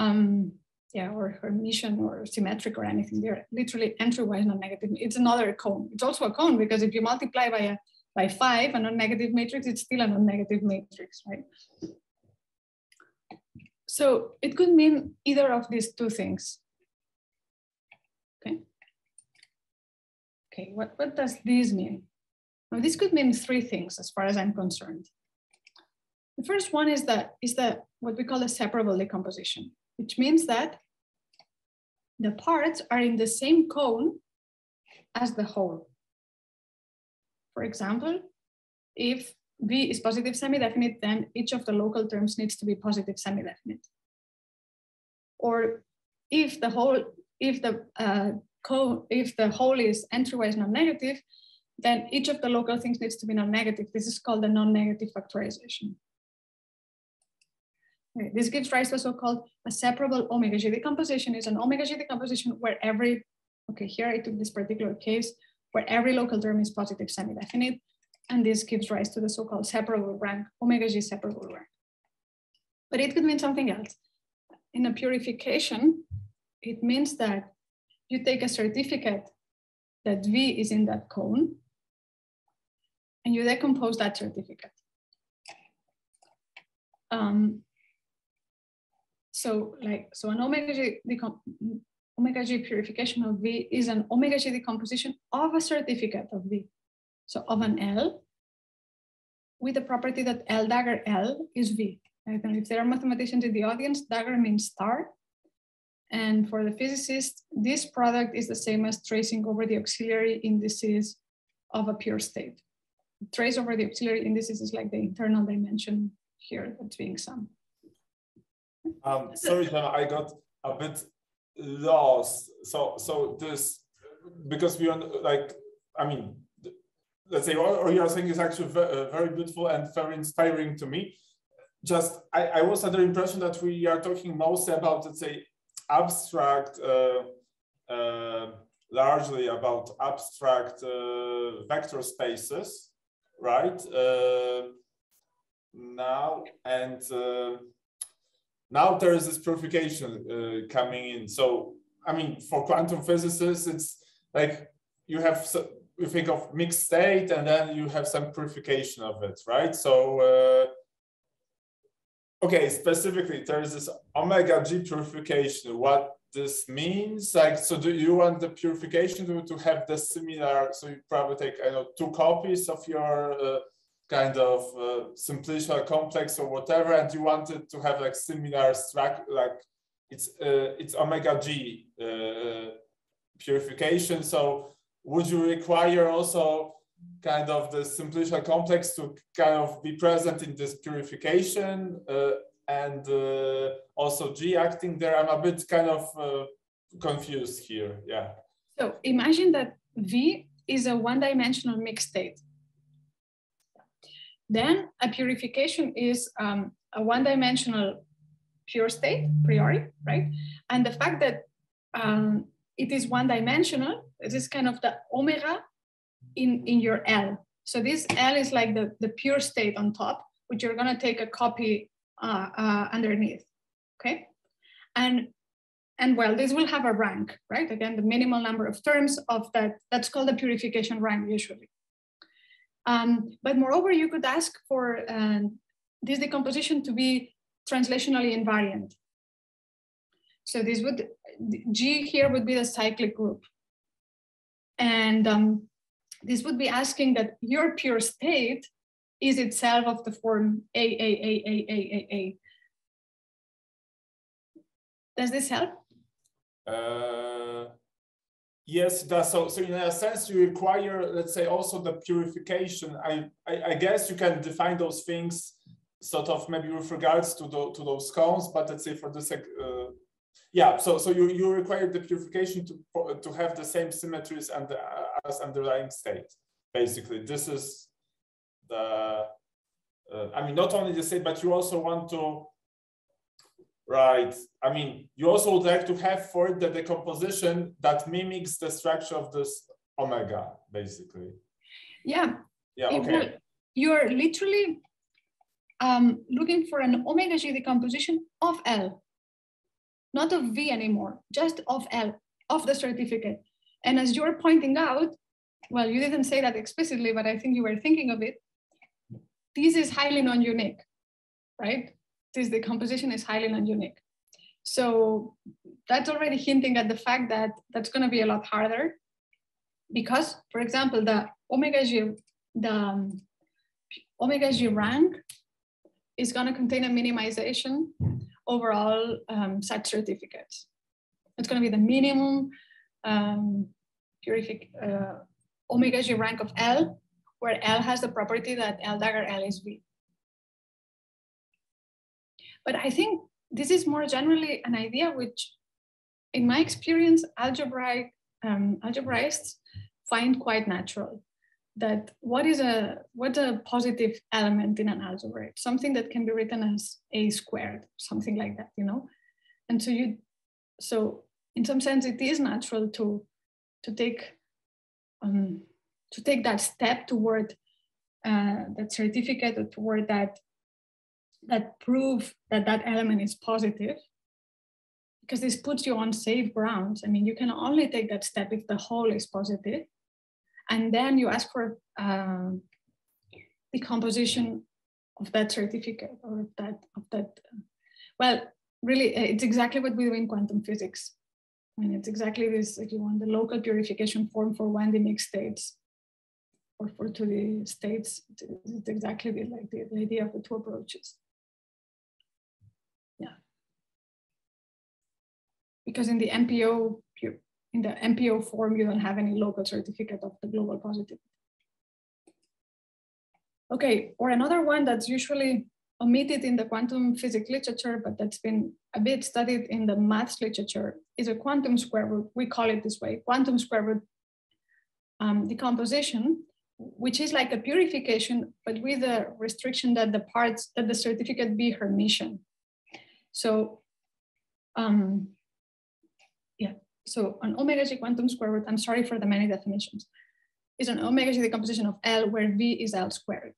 um, yeah, or Hermitian or symmetric or anything. They're literally entry-wise non-negative. It's another cone. It's also a cone because if you multiply by a by five, a non-negative matrix, it's still a non-negative matrix, right? So it could mean either of these two things. Okay. Okay, what, what does this mean? Now this could mean three things as far as I'm concerned. The first one is that is the what we call a separable decomposition, which means that the parts are in the same cone as the whole. For example, if V is positive semi-definite, then each of the local terms needs to be positive semi-definite. Or if the whole, if the uh, cone, if the whole is entry-wise non-negative, then each of the local things needs to be non-negative. This is called the non-negative factorization. Okay, this gives rise to a so-called a separable omega G decomposition. It's an omega G decomposition where every, okay, here I took this particular case, where every local term is positive semi-definite, and this gives rise to the so-called separable rank, omega G separable rank. But it could mean something else. In a purification, it means that you take a certificate that V is in that cone, and you decompose that certificate. Um, so, like, so an omega G decomposition, omega G purification of V is an omega G decomposition of a certificate of V. So of an L with the property that L dagger L is V. I don't know if there are mathematicians in the audience, dagger means star. And for the physicists, this product is the same as tracing over the auxiliary indices of a pure state. Trace over the auxiliary indices is like the internal dimension here that's being summed. Um, sorry, Gemma, I got a bit lost. So, so this, because we are like, I mean, let's say, or you are saying is actually very beautiful and very inspiring to me. Just, I, I was under the impression that we are talking mostly about, let's say, abstract, uh, uh, largely about abstract uh, vector spaces, right? Uh, now and. Uh, Now there is this purification uh, coming in. So, I mean, for quantum physicists, it's like you have, you think of mixed state and then you have some purification of it, right? So, uh, okay, specifically, there is this omega G purification. What this means, like, so do you want the purification to, to have the similar, so you probably take, I know, two copies of your, uh, kind of uh, simplicial complex or whatever, and you wanted to have like similar structure, like it's uh, it's omega G uh, purification. So would you require also kind of the simplicial complex to kind of be present in this purification uh, and uh, also G acting there? I'm a bit kind of uh, confused here, yeah. So imagine that V is a one-dimensional mixed state. Then a purification is um, a one-dimensional pure state, a priori, right? And the fact that um, it is one-dimensional, this is kind of the omega in, in your L. So this L is like the, the pure state on top, which you're gonna take a copy uh, uh, underneath, okay? And, and well, this will have a rank, right? Again, the minimal number of terms of that, that's called the purification rank usually. Um, but moreover, you could ask for uh, this decomposition to be translationally invariant. So this would, G here would be the cyclic group. And um, this would be asking that your pure state is itself of the form A, A, A, A, A, A, A. Does this help? Uh... Yes, that's so. So in a sense, you require, let's say, also the purification. I, I, I guess you can define those things sort of maybe with regards to the, to those cones, but let's say for this, uh, yeah. So so you you require the purification to to have the same symmetries and the, as underlying state. Basically, this is the. Uh, I mean, not only the state, but you also want to. Right. I mean, you also would like to have for it the decomposition that mimics the structure of this omega, basically. Yeah. Yeah. Okay. You're literally. Um, looking for an omega G decomposition of L, not of V anymore, just of L, of the certificate. And as you're pointing out, well, you didn't say that explicitly, but I think you were thinking of it. This is highly non-unique, right? This decomposition is highly non-unique. So that's already hinting at the fact that that's going to be a lot harder because, for example, the omega G, the um, omega G rank is going to contain a minimization over all um, such certificates. It's going to be the minimum um, purific uh, omega G rank of L, where L has the property that L dagger L is V. But I think this is more generally an idea which, in my experience, algebraic um, algebraists find quite natural. That what is a what a positive element in an algebra? Something that can be written as a squared, something like that, you know. And so you, so in some sense, it is natural to to take um, to take that step toward uh, that certificate or toward that that proof that that element is positive, because this puts you on safe grounds. I mean, you can only take that step if the whole is positive. And then you ask for uh, decomposition of that certificate or of that, of that. Well, really, it's exactly what we do in quantum physics. I mean, it's exactly this, like you want the local purification form for one D mixed states or for two D states. It's exactly the, like the, the idea of the two approaches. Yeah. Because in the M P O, in the M P O form, you don't have any local certificate of the global positive. Okay, or another one that's usually omitted in the quantum physics literature, but that's been a bit studied in the maths literature, is a quantum square root. We call it this way, quantum square root um, decomposition, which is like a purification, but with a restriction that the parts, that the certificate be Hermitian. So, um, yeah. So an omega G quantum square root, I'm sorry for the many definitions, is an omega G decomposition of L where V is L squared.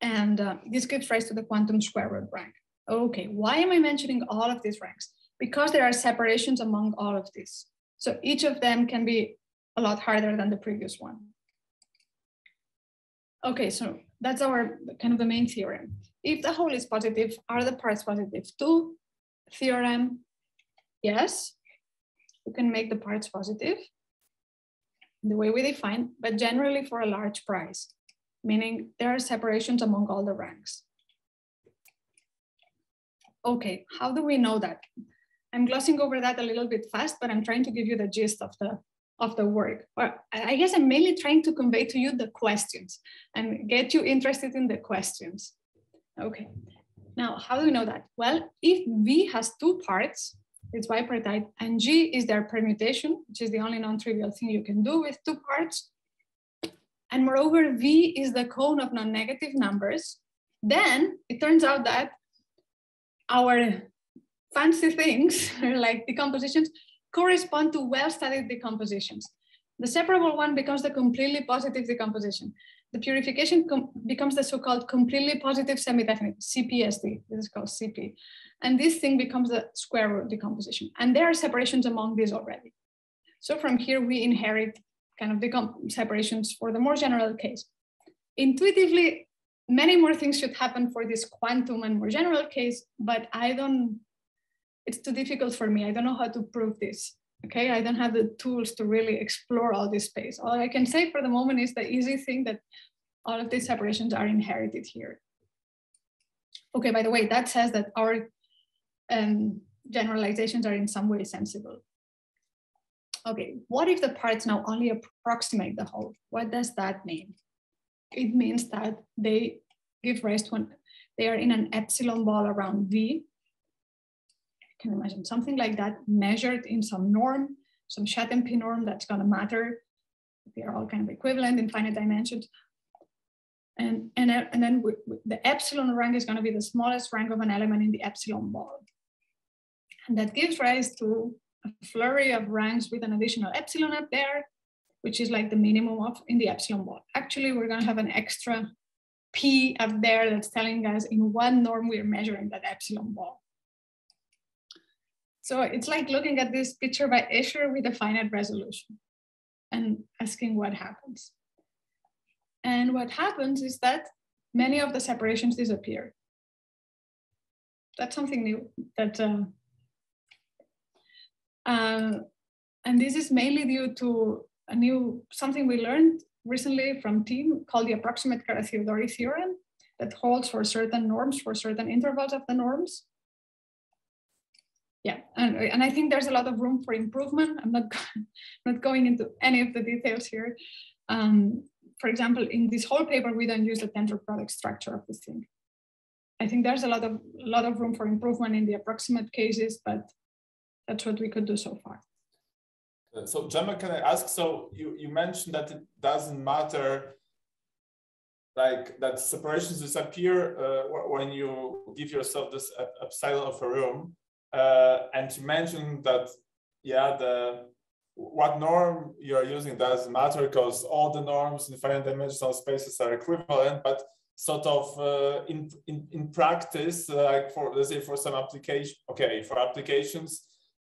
And uh, this gives rise to the quantum square root rank. Okay, why am I mentioning all of these ranks? Because there are separations among all of these. So each of them can be a lot harder than the previous one. Okay, so that's our kind of the main theorem. If the whole is positive, are the parts positive too? Theorem, yes. You can make the parts positive the way we define, but generally for a large price, meaning there are separations among all the ranks. Okay, how do we know that? I'm glossing over that a little bit fast, but I'm trying to give you the gist of the, of the work. Or I guess I'm mainly trying to convey to you the questions and get you interested in the questions. Okay, now how do we know that? Well, if V has two parts, it's bipartite, and G is their permutation, which is the only non-trivial thing you can do with two parts. And moreover, V is the cone of non-negative numbers. Then it turns out that our fancy things, like decompositions, correspond to well-studied decompositions. The separable one becomes the completely positive decomposition. The purification becomes the so-called completely positive semi-definite, C P S D, this is called C P. And this thing becomes the square root decomposition. And there are separations among these already. So from here, we inherit kind of decomp separations for the more general case. Intuitively, many more things should happen for this quantum and more general case, but I don't, it's too difficult for me. I don't know how to prove this. Okay, I don't have the tools to really explore all this space. All I can say for the moment is the easy thing that all of these separations are inherited here. Okay, by the way, that says that our um, generalizations are in some way sensible. Okay, what if the parts now only approximate the whole? What does that mean? It means that they give rise to an, they are in an epsilon ball around V. I can imagine something like that measured in some norm, some Chat M P norm that's gonna matter. They are all kind of equivalent in finite dimensions. And, and, and then we, we, the epsilon rank is gonna be the smallest rank of an element in the epsilon ball. And that gives rise to a flurry of ranks with an additional epsilon up there, which is like the minimum of in the epsilon ball. Actually, we're gonna have an extra P up there that's telling us in what norm we're measuring that epsilon ball. So it's like looking at this picture by Escher with a finite resolution and asking what happens. And what happens is that many of the separations disappear. That's something new. That, uh, uh, and this is mainly due to a new, something we learned recently from Tim called the approximate Kara-Theodori theorem that holds for certain norms, for certain intervals of the norms. Yeah, and, and I think there's a lot of room for improvement. I'm not, not going into any of the details here. Um, for example, in this whole paper, we don't use the tensor product structure of this thing. I think there's a lot of, a lot of room for improvement in the approximate cases, but that's what we could do so far. So Gemma, can I ask, so you, you mentioned that it doesn't matter, like that separations disappear uh, when you give yourself this epsilon of a room. Uh, and to mention that, yeah, the what norm you're using doesn't matter because all the norms in finite dimensional spaces are equivalent, but sort of uh, in, in, in practice, uh, like for, let's say for some application, okay, for applications,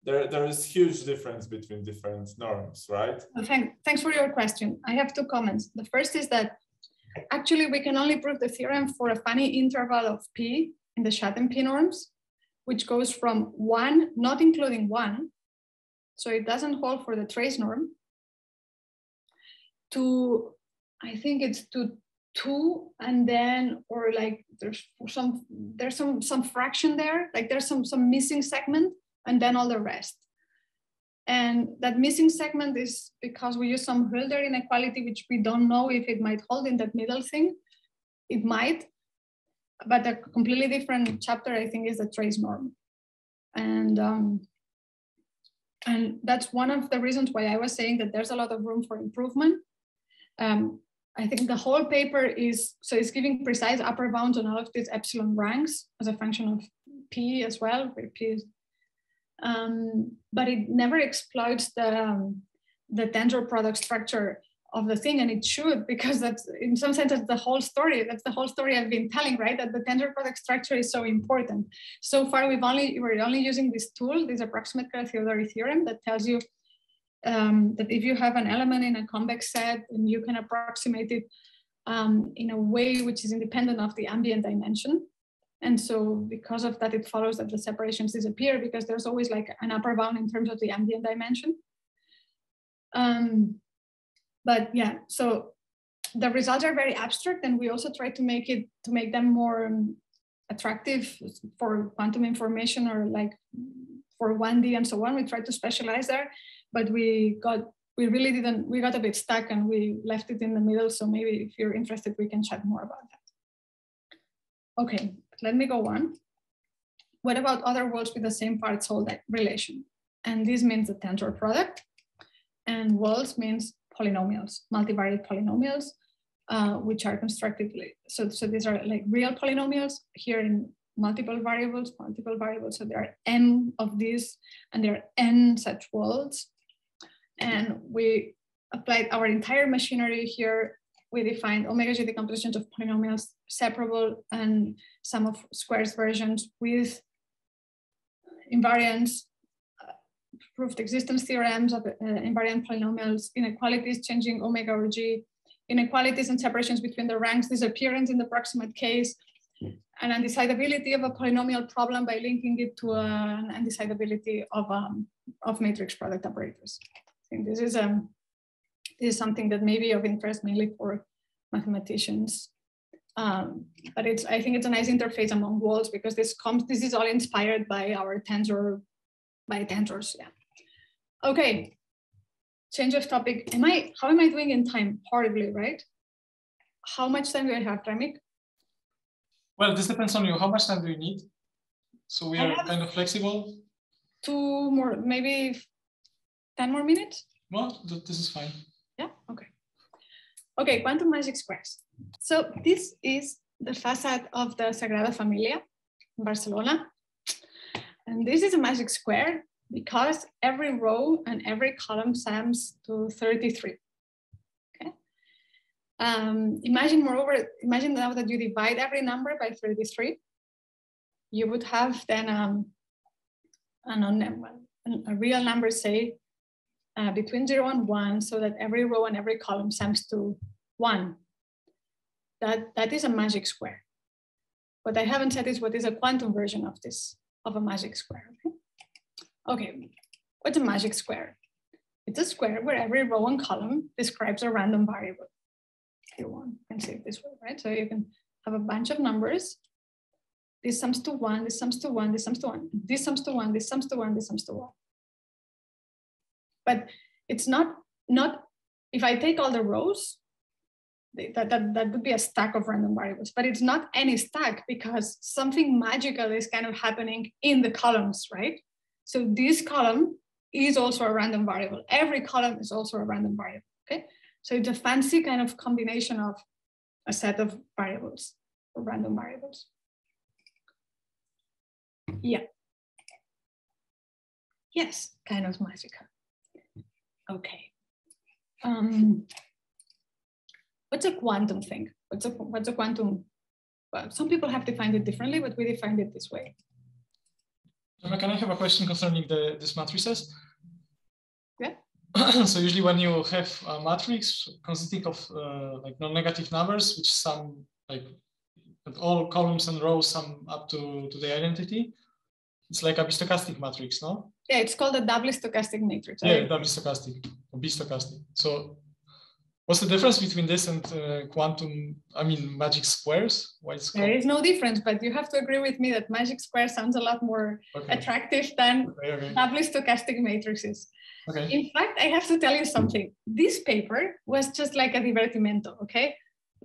there, there is huge difference between different norms, right? Well, thank, thanks for your question. I have two comments. The first is that actually we can only prove the theorem for a funny interval of P in the Chat M P norms, which goes from one, not including one, so it doesn't hold for the trace norm, to, I think it's to two, and then, or like there's some, there's some, some fraction there, like there's some, some missing segment, and then all the rest. And that missing segment is because we use some Hölder inequality, which we don't know if it might hold in that middle thing, it might. But a completely different chapter, I think, is the trace norm. And, um, and that's one of the reasons why I was saying that there's a lot of room for improvement. Um, I think the whole paper is, so it's giving precise upper bounds on all of these epsilon ranks as a function of P as well, where P is, um, but it never exploits the, um, the tensor product structure of the thing, and it should, because that's in some sense that's the whole story. That's the whole story I've been telling, right? That the tensor product structure is so important. So far, we've only we're only using this tool, this approximate Kara-Theodori theorem, that tells you um, that if you have an element in a convex set, and you can approximate it um, in a way which is independent of the ambient dimension. And so, because of that, it follows that the separations disappear because there's always like an upper bound in terms of the ambient dimension. Um, But yeah, so the results are very abstract, and we also try to make it to make them more um, attractive for quantum information or like for one D and so on. We tried to specialize there, but we got we really didn't we got a bit stuck and we left it in the middle. So maybe if you're interested, we can chat more about that. Okay, let me go on. What about other worlds with the same parts whole relation? And this means the tensor product, and worlds means polynomials, multivariate polynomials, uh, which are constructed. So, so these are like real polynomials here in multiple variables, multiple variables. So there are M of these, and there are N such worlds. And we applied our entire machinery here. We defined omega G decompositions of polynomials separable and sum of squares versions with invariance, proved existence theorems of uh, invariant polynomials, inequalities changing omega or G, inequalities and separations between the ranks, disappearance in the approximate case, and undecidability of a polynomial problem by linking it to an undecidability of, um, of matrix product operators. I think this is, um, this is something that may be of interest mainly for mathematicians. Um, but it's, I think it's a nice interface among worlds because this comes, this is all inspired by our tensor by tensors, yeah. Okay, change of topic. Am I, how am I doing in time? Horribly, right? How much time do I have, Ramik? Well, this depends on you. How much time do you need? So we are kind of flexible. Two more, maybe ten more minutes? Well, this is fine. Yeah, okay. Okay, Quantum Magic Squares. So this is the facade of the Sagrada Familia in Barcelona. And this is a magic square because every row and every column sums to thirty-three. Okay. Um, imagine moreover, imagine now that you divide every number by thirty-three, you would have then um, an unknown, a real number, say uh, between zero and one, so that every row and every column sums to one. That that is a magic square. What I haven't said is what is a quantum version of this. Of a magic square. Okay, what's a magic square? It's a square where every row and column describes a random variable. If you want, you can say it this way, right? So you can have a bunch of numbers. This sums to one, this sums to one, this sums to one, this sums to one, this sums to one, this sums to one. But it's not, not if I take all the rows, That, that, that would be a stack of random variables, but it's not any stack because something magical is kind of happening in the columns, right? So this column is also a random variable. Every column is also a random variable, okay? So it's a fancy kind of combination of a set of variables, or random variables. Yeah. Yes, kind of magical. Okay. Um, What's a quantum thing? What's a, what's a quantum? Well, some people have defined it differently, but we defined it this way. Gemma, can I have a question concerning the, these matrices? Yeah. So usually when you have a matrix consisting of uh, like non-negative numbers, which sum like at all columns and rows sum up to, to the identity, it's like a stochastic matrix, no? Yeah, it's called a doubly stochastic matrix. Yeah, right? Doubly stochastic or bistochastic. So what's the difference between this and uh, quantum, I mean, magic squares? Why it's there is no difference, but you have to agree with me that magic square sounds a lot more okay. attractive than okay, okay. doubly stochastic matrices. Okay. In fact, I have to tell you something. This paper was just like a divertimento, okay?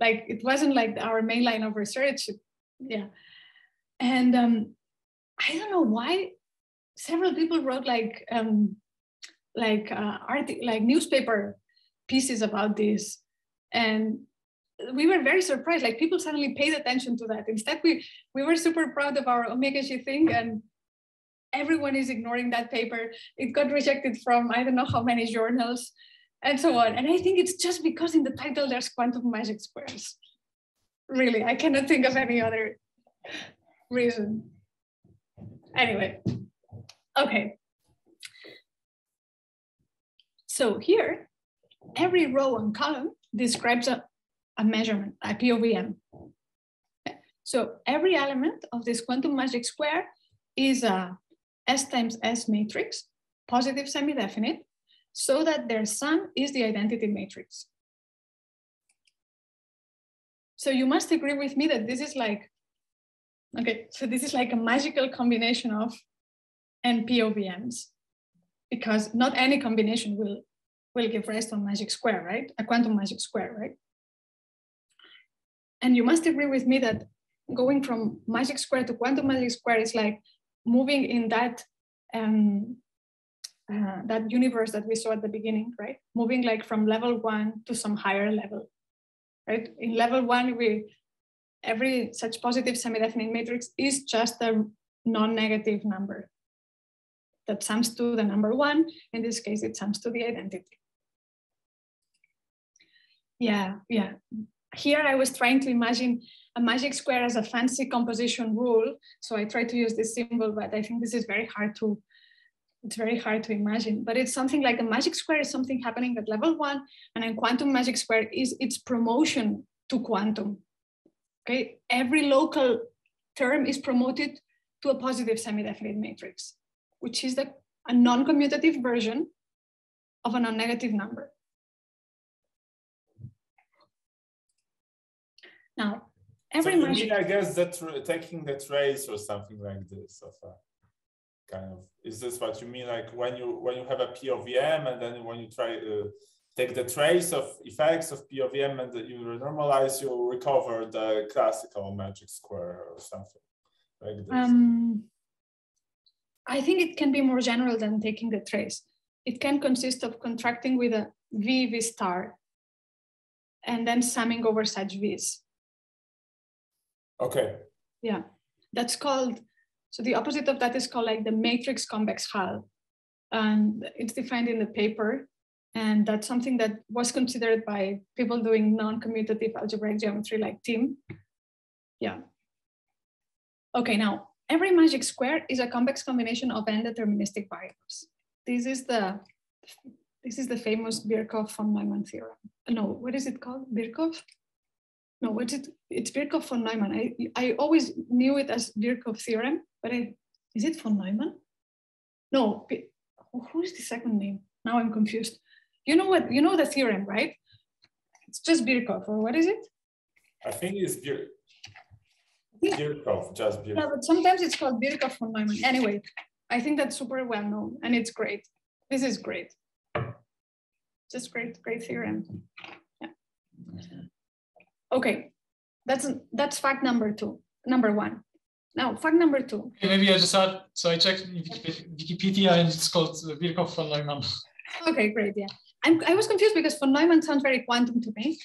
Like it wasn't like our main line of research, yeah. And um, I don't know why several people wrote like, um, like, uh, art, like newspaper pieces about this, and we were very surprised, like people suddenly paid attention to that. Instead, we we were super proud of our Omega-G thing, and everyone is ignoring that paper. It got rejected from I don't know how many journals and so on, and I think it's just because in the title there's quantum magic squares. Really, I cannot think of any other reason. Anyway, okay. So here, every row and column describes a, a measurement, a P O V M. So every element of this quantum magic square is a S times S matrix, positive semi-definite, so that their sum is the identity matrix. So you must agree with me that this is like, okay, so this is like a magical combination of n P O V Ms, because not any combination will will give rise to a magic square, right? A quantum magic square, right? And you must agree with me that going from magic square to quantum magic square is like moving in that, um, uh, that universe that we saw at the beginning, right? Moving like from level one to some higher level, right? In level one, we every such positive semi-definite matrix is just a non-negative number that sums to the number one. In this case, it sums to the identity. Yeah, yeah. Here I was trying to imagine a magic square as a fancy composition rule. So I tried to use this symbol, but I think this is very hard to, it's very hard to imagine, but it's something like a magic square is something happening at level one, and then quantum magic square is its promotion to quantum. Okay, every local term is promoted to a positive semi-definite matrix, which is the, a non-commutative version of a non-negative number. Now, every so mean, I guess that taking the trace or something like this of a kind of, is this what you mean? Like when you when you have a P O V M and then when you try uh, take the trace of effects of P of M and you normalize, you recover the classical magic square or something like this. Um, I think it can be more general than taking the trace. It can consist of contracting with a V, V star, and then summing over such V's. Okay. Yeah, that's called, so the opposite of that is called like the matrix convex hull. And it's defined in the paper. And that's something that was considered by people doing non-commutative algebraic geometry like Tim. Yeah. Okay, now, every magic square is a convex combination of n deterministic variables. This is the, this is the famous Birkhoff von Neumann theorem. No, what is it called? Birkhoff? No, what's it? It's Birkhoff von Neumann. I, I always knew it as Birkhoff theorem, but I, is it von Neumann? No, who is the second name? Now I'm confused. You know what? You know the theorem, right? It's just Birkhoff, or what is it? I think it's Bir yeah. Birkhoff, just Birkhoff. Yeah, but sometimes it's called Birkhoff von Neumann. Anyway, I think that's super well known, and it's great. This is great. Just great, great theorem. Yeah. Okay, that's that's fact number two. Number one. Now, fact number two. Okay, maybe I just add. So I checked Wikipedia, and it's called Birkhoff von Neumann. Okay, great. Yeah, I'm, I was confused because von Neumann sounds very quantum to me,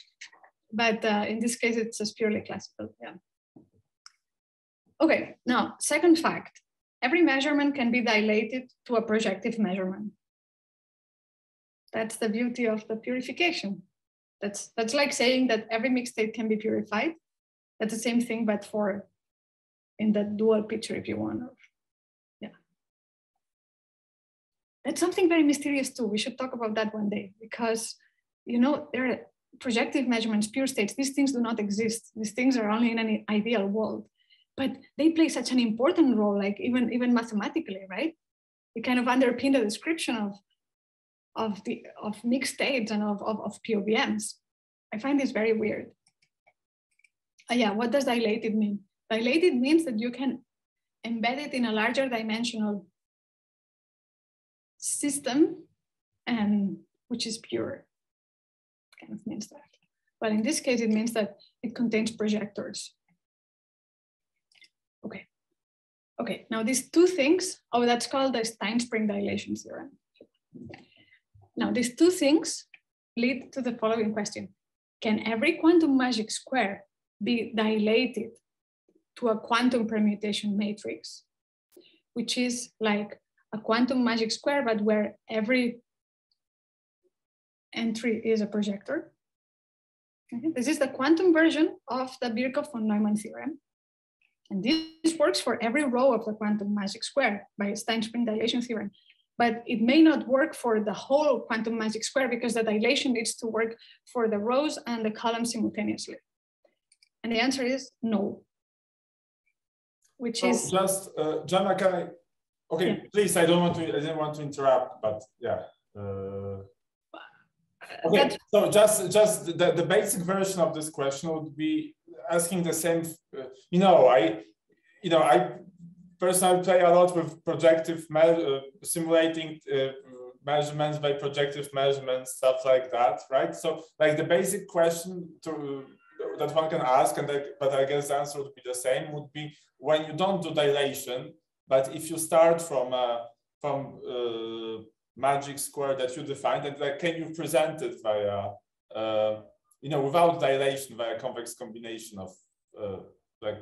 but uh, in this case, it's just purely classical. Yeah. Okay. Now, second fact: every measurement can be dilated to a projective measurement. That's the beauty of the purification. That's that's like saying that every mixed state can be purified. That's the same thing, but for in that dual picture, if you want. That's something very mysterious too. We should talk about that one day because, you know, there are projective measurements, pure states. These things do not exist. These things are only in an ideal world, but they play such an important role, like even, even mathematically, right? They kind of underpin the description of, of, the, of mixed states and of, of, of P O V Ms. I find this very weird. Uh, yeah, what does dilated mean? Dilated means that you can embed it in a larger dimensional system, and which is pure, kind of means that. But in this case, it means that it contains projectors. Okay, okay. Now these two things. Oh, that's called the Steinspring dilation theorem. Now these two things lead to the following question: can every quantum magic square be dilated to a quantum permutation matrix, which is like a quantum magic square, but where every entry is a projector. Okay. This is the quantum version of the Birkhoff von Neumann theorem. And this works for every row of the quantum magic square by Steinspring dilation theorem. But it may not work for the whole quantum magic square because the dilation needs to work for the rows and the columns simultaneously. And the answer is no, which oh, is- Just, uh, Gemma, can I? Okay, yeah. Please. I don't want to. I didn't want to interrupt, but yeah. Uh, okay. That's... So just, just the, the basic version of this question would be asking the same. Uh, you know, I, you know, I personally play a lot with projective me uh, simulating uh, measurements by projective measurements, stuff like that, right? So, like the basic question to uh, that one can ask, and that, but I guess the answer would be the same. Would be when you don't do dilation. But if you start from a from a magic square that you defined, and like, can you present it via uh, you know without dilation via convex combination of uh, like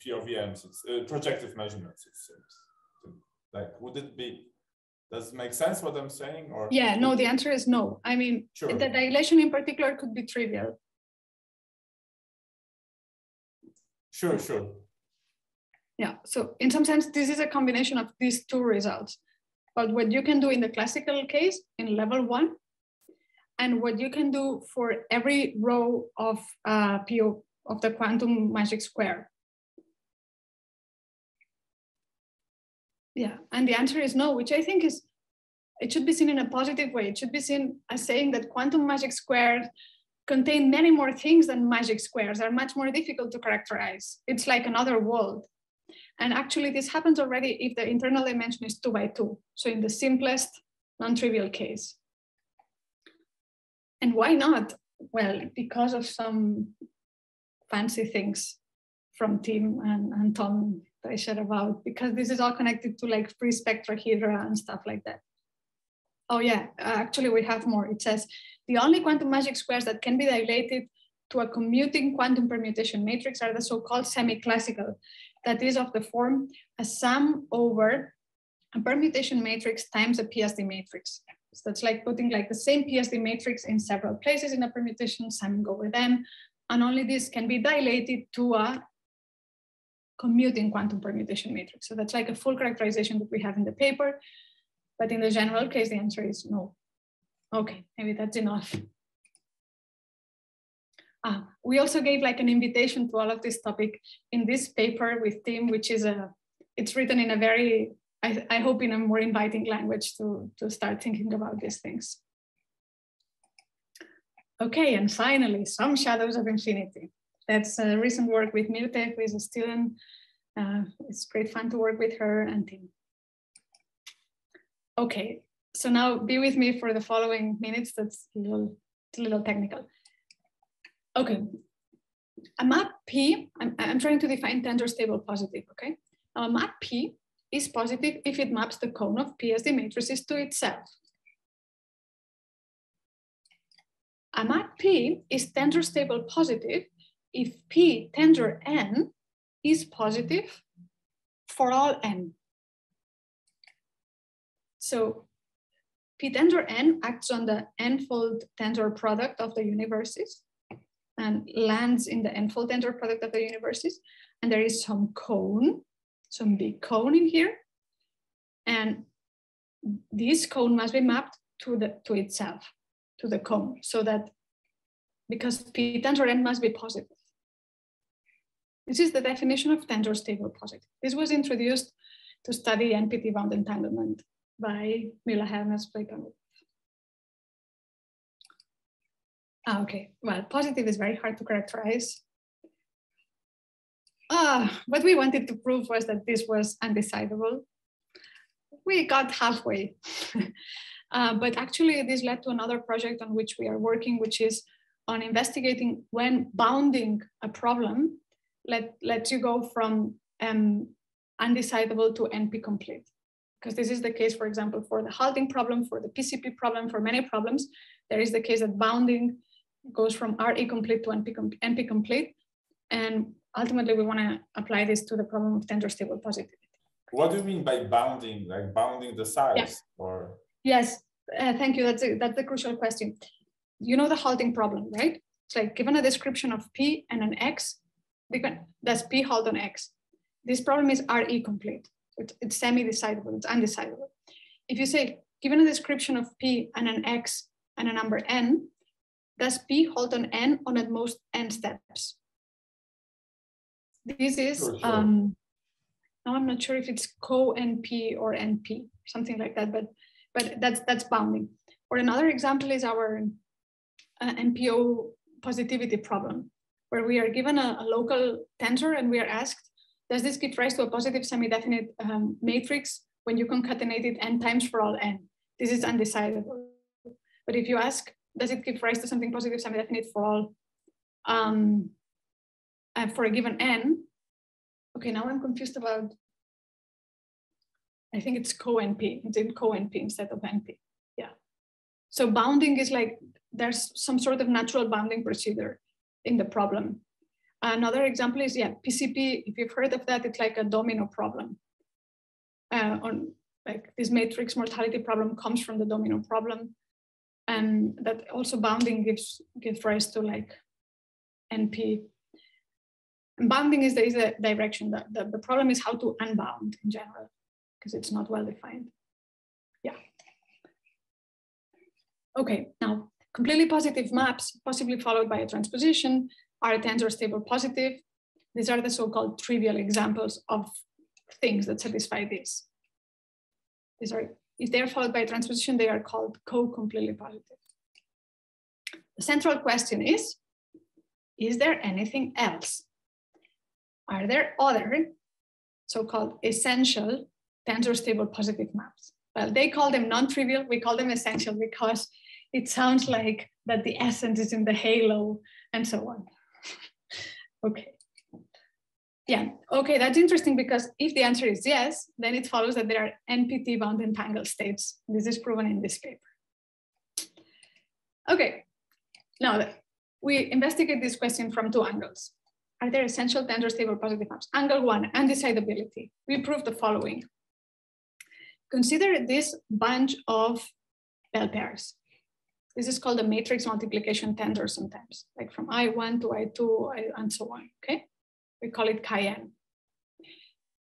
P O V Ms, uh, projective measurements? It seems like would it be? Does it make sense what I'm saying? Or yeah, no. The answer is no. I mean, sure. The dilation in particular could be trivial. Sure, sure. Yeah, so in some sense, this is a combination of these two results. But what you can do in the classical case in level one, and what you can do for every row of uh, P O of the quantum magic square. Yeah, and the answer is no, which I think is, it should be seen in a positive way. It should be seen as saying that quantum magic squares contain many more things than magic squares, are much more difficult to characterize. It's like another world. And actually, this happens already if the internal dimension is two by two. So in the simplest non-trivial case. And why not? Well, because of some fancy things from Tim and, and Tom that I shared about, because this is all connected to like free spectrahedra and stuff like that. Oh yeah, actually we have more. It says, the only quantum magic squares that can be dilated to a commuting quantum permutation matrix are the so-called semi-classical, that is of the form a sum over a permutation matrix times a P S D matrix. So that's like putting like the same P S D matrix in several places in a permutation, summing over them, and only this can be dilated to a commuting quantum permutation matrix. So that's like a full characterization that we have in the paper, but in the general case, the answer is no. Okay, maybe that's enough. Ah, we also gave like an invitation to all of this topic in this paper with Tim, which is a, it's written in a very, I, I hope in a more inviting language to, to start thinking about these things. Okay, and finally, some shadows of infinity. That's a recent work with Mirte, who is a student. Uh, it's great fun to work with her and Tim. Okay, so now be with me for the following minutes. That's a little, it's a little technical. Okay, a map P, I'm, I'm trying to define tensor stable positive, okay? Now a map P is positive if it maps the cone of P S D matrices to itself. A map P is tensor stable positive if P tensor N is positive for all N. So P tensor N acts on the N-fold tensor product of the universes and lands in the N-fold tensor product of the universes. And there is some cone, some big cone in here. And this cone must be mapped to, the, to itself, to the cone, so that because P tensor N must be positive. This is the definition of tensor stable positive. This was introduced to study N P T bound entanglement by Mila Hermes-Fleiton. Ah, okay, well, positive is very hard to characterize. Ah, what we wanted to prove was that this was undecidable. We got halfway. uh, but actually this led to another project on which we are working, which is on investigating when bounding a problem let, lets you go from um, undecidable to N P complete. Because this is the case, for example, for the halting problem, for the P C P problem, for many problems, there is the case that bounding goes from R E complete to N P complete. And ultimately we want to apply this to the problem of tensor stable positivity. What do you mean by bounding, like bounding the size? Yeah. Or? Yes, uh, thank you. That's a, that's a crucial question. You know the halting problem, right? It's like given a description of P and an X, can, that's P halt on X. This problem is R E complete. It's, it's semi-decidable, it's undecidable. If you say, given a description of P and an X and a number N, does P halt on N on at most N steps? This is, sure, sure. Um, now I'm not sure if it's co-N P or N P, something like that, but, but that's, that's bounding. Or another example is our uh, N P O positivity problem, where we are given a, a local tensor and we are asked, does this give rise to a positive semi-definite um, matrix when you concatenate it n times for all n? This is undecidable. But if you ask, does it give rise to something positive semi-definite for all, um, uh, for a given n? Okay, now I'm confused about, I think it's co-N P, it's in co-N P instead of N P, yeah. So bounding is like, there's some sort of natural bounding procedure in the problem. Another example is, yeah, P C P, if you've heard of that, it's like a domino problem. Uh, on like this matrix mortality problem comes from the domino problem. And that also bounding gives, gives rise to like N P. And bounding is the, is the direction. The, the, the problem is how to unbound in general, because it's not well defined. Yeah. Okay, now completely positive maps, possibly followed by a transposition, are tensor stable positive. These are the so-called trivial examples of things that satisfy this. These are, if they are followed by a transposition, they are called co-completely positive. The central question is, is there anything else? Are there other so-called essential tensor stable positive maps? Well, they call them non-trivial, we call them essential because it sounds like that the ascent is in the halo and so on. Okay. Yeah, okay, that's interesting, because if the answer is yes, then it follows that there are N P T-bound entangled states. This is proven in this paper. Okay, now we investigate this question from two angles. Are there essential tensor stable positive maps? Angle one, undecidability. We prove the following. Consider this bunch of bell pairs. This is called a matrix multiplication tensor sometimes, like from I one to I two and so on, okay? We call it chi-n.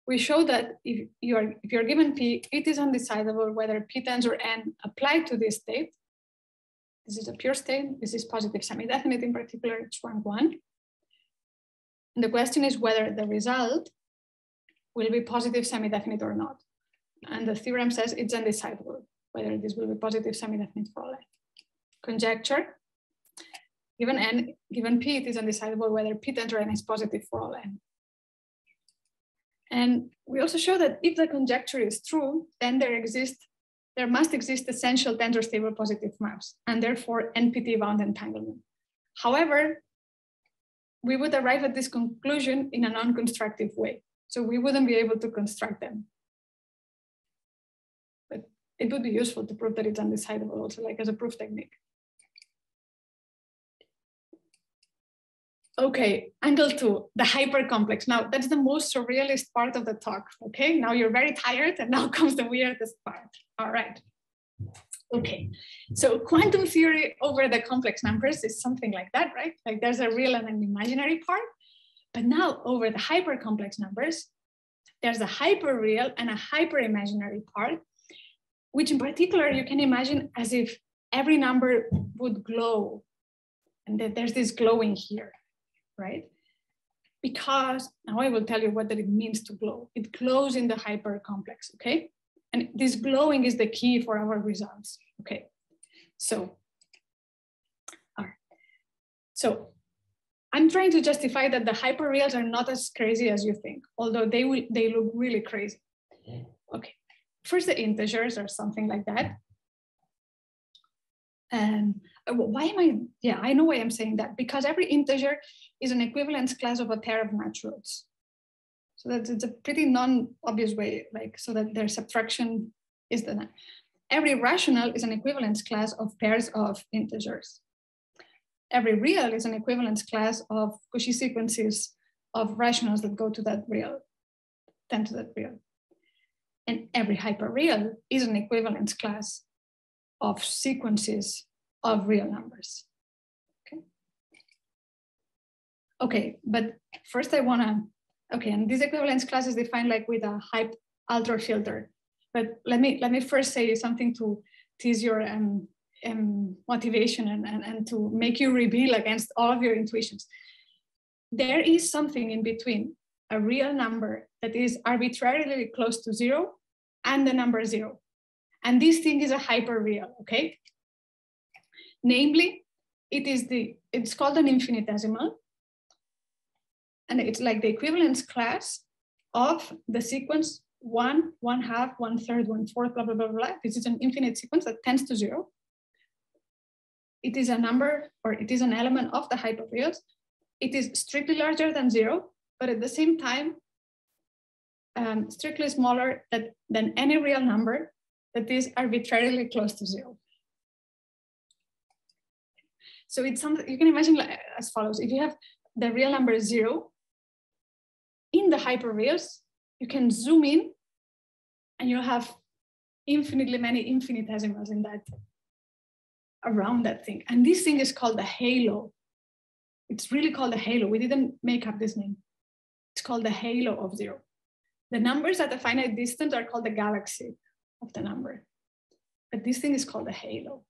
We show that if you're if you're given P, it is undecidable whether P tensor N applied to this state. This is a pure state. This is positive semidefinite in particular. It's rank one. And the question is whether the result will be positive semidefinite or not. And the theorem says it's undecidable whether this will be positive semidefinite for all n. Conjecture. Given n, given p, it is undecidable whether p tensor n is positive for all n. And we also show that if the conjecture is true, then there exist, there must exist essential tensor stable positive maps, and therefore N P T-bound entanglement. However, we would arrive at this conclusion in a non-constructive way, so we wouldn't be able to construct them. But it would be useful to prove that it's undecidable, also like as a proof technique. Okay, angle two, the hypercomplex. Now that's the most surrealist part of the talk, okay? Now you're very tired and now comes the weirdest part, all right. Okay, so quantum theory over the complex numbers is something like that, right? Like there's a real and an imaginary part, but now over the hypercomplex numbers, there's a hyperreal and a hyperimaginary part, which in particular you can imagine as if every number would glow, and that there's this glowing here. Right? Because now I will tell you what that it means to glow. It glows in the hypercomplex, okay? And this glowing is the key for our results, okay? So, all right. So I'm trying to justify that the hyperreals are not as crazy as you think, although they will they look really crazy. Okay, first the integers or something like that. Um, why am I, yeah, I know why I'm saying that, because every integer is an equivalence class of a pair of naturals. So that's it's a pretty non-obvious way, like, so that their subtraction is the, every rational is an equivalence class of pairs of integers. Every real is an equivalence class of Cauchy sequences of rationals that go to that real, tend to that real. And every hyperreal is an equivalence class of sequences of real numbers. Okay. Okay, but first I wanna, okay, and this equivalence class is defined like with a hype alter filter. But let me let me first say something to tease your um, um, motivation and, and, and to make you rebel against all of your intuitions. There is something in between a real number that is arbitrarily close to zero and the number zero. And this thing is a hyperreal, okay? Namely, it is the, it's called an infinitesimal, and it's like the equivalence class of the sequence one, one half, one third, one fourth, blah, blah, blah, blah. This is an infinite sequence that tends to zero. It is a number, or it is an element of the hyperreals. It is strictly larger than zero, but at the same time, um, strictly smaller than, than any real number that is arbitrarily close to zero. So it's something you can imagine like as follows. If you have the real number zero in the hyperreals, you can zoom in and you'll have infinitely many infinitesimals in that, around that thing. And this thing is called the halo. It's really called the halo. We didn't make up this name. It's called the halo of zero. The numbers at a finite distance are called the galaxy of the number. But this thing is called a halo.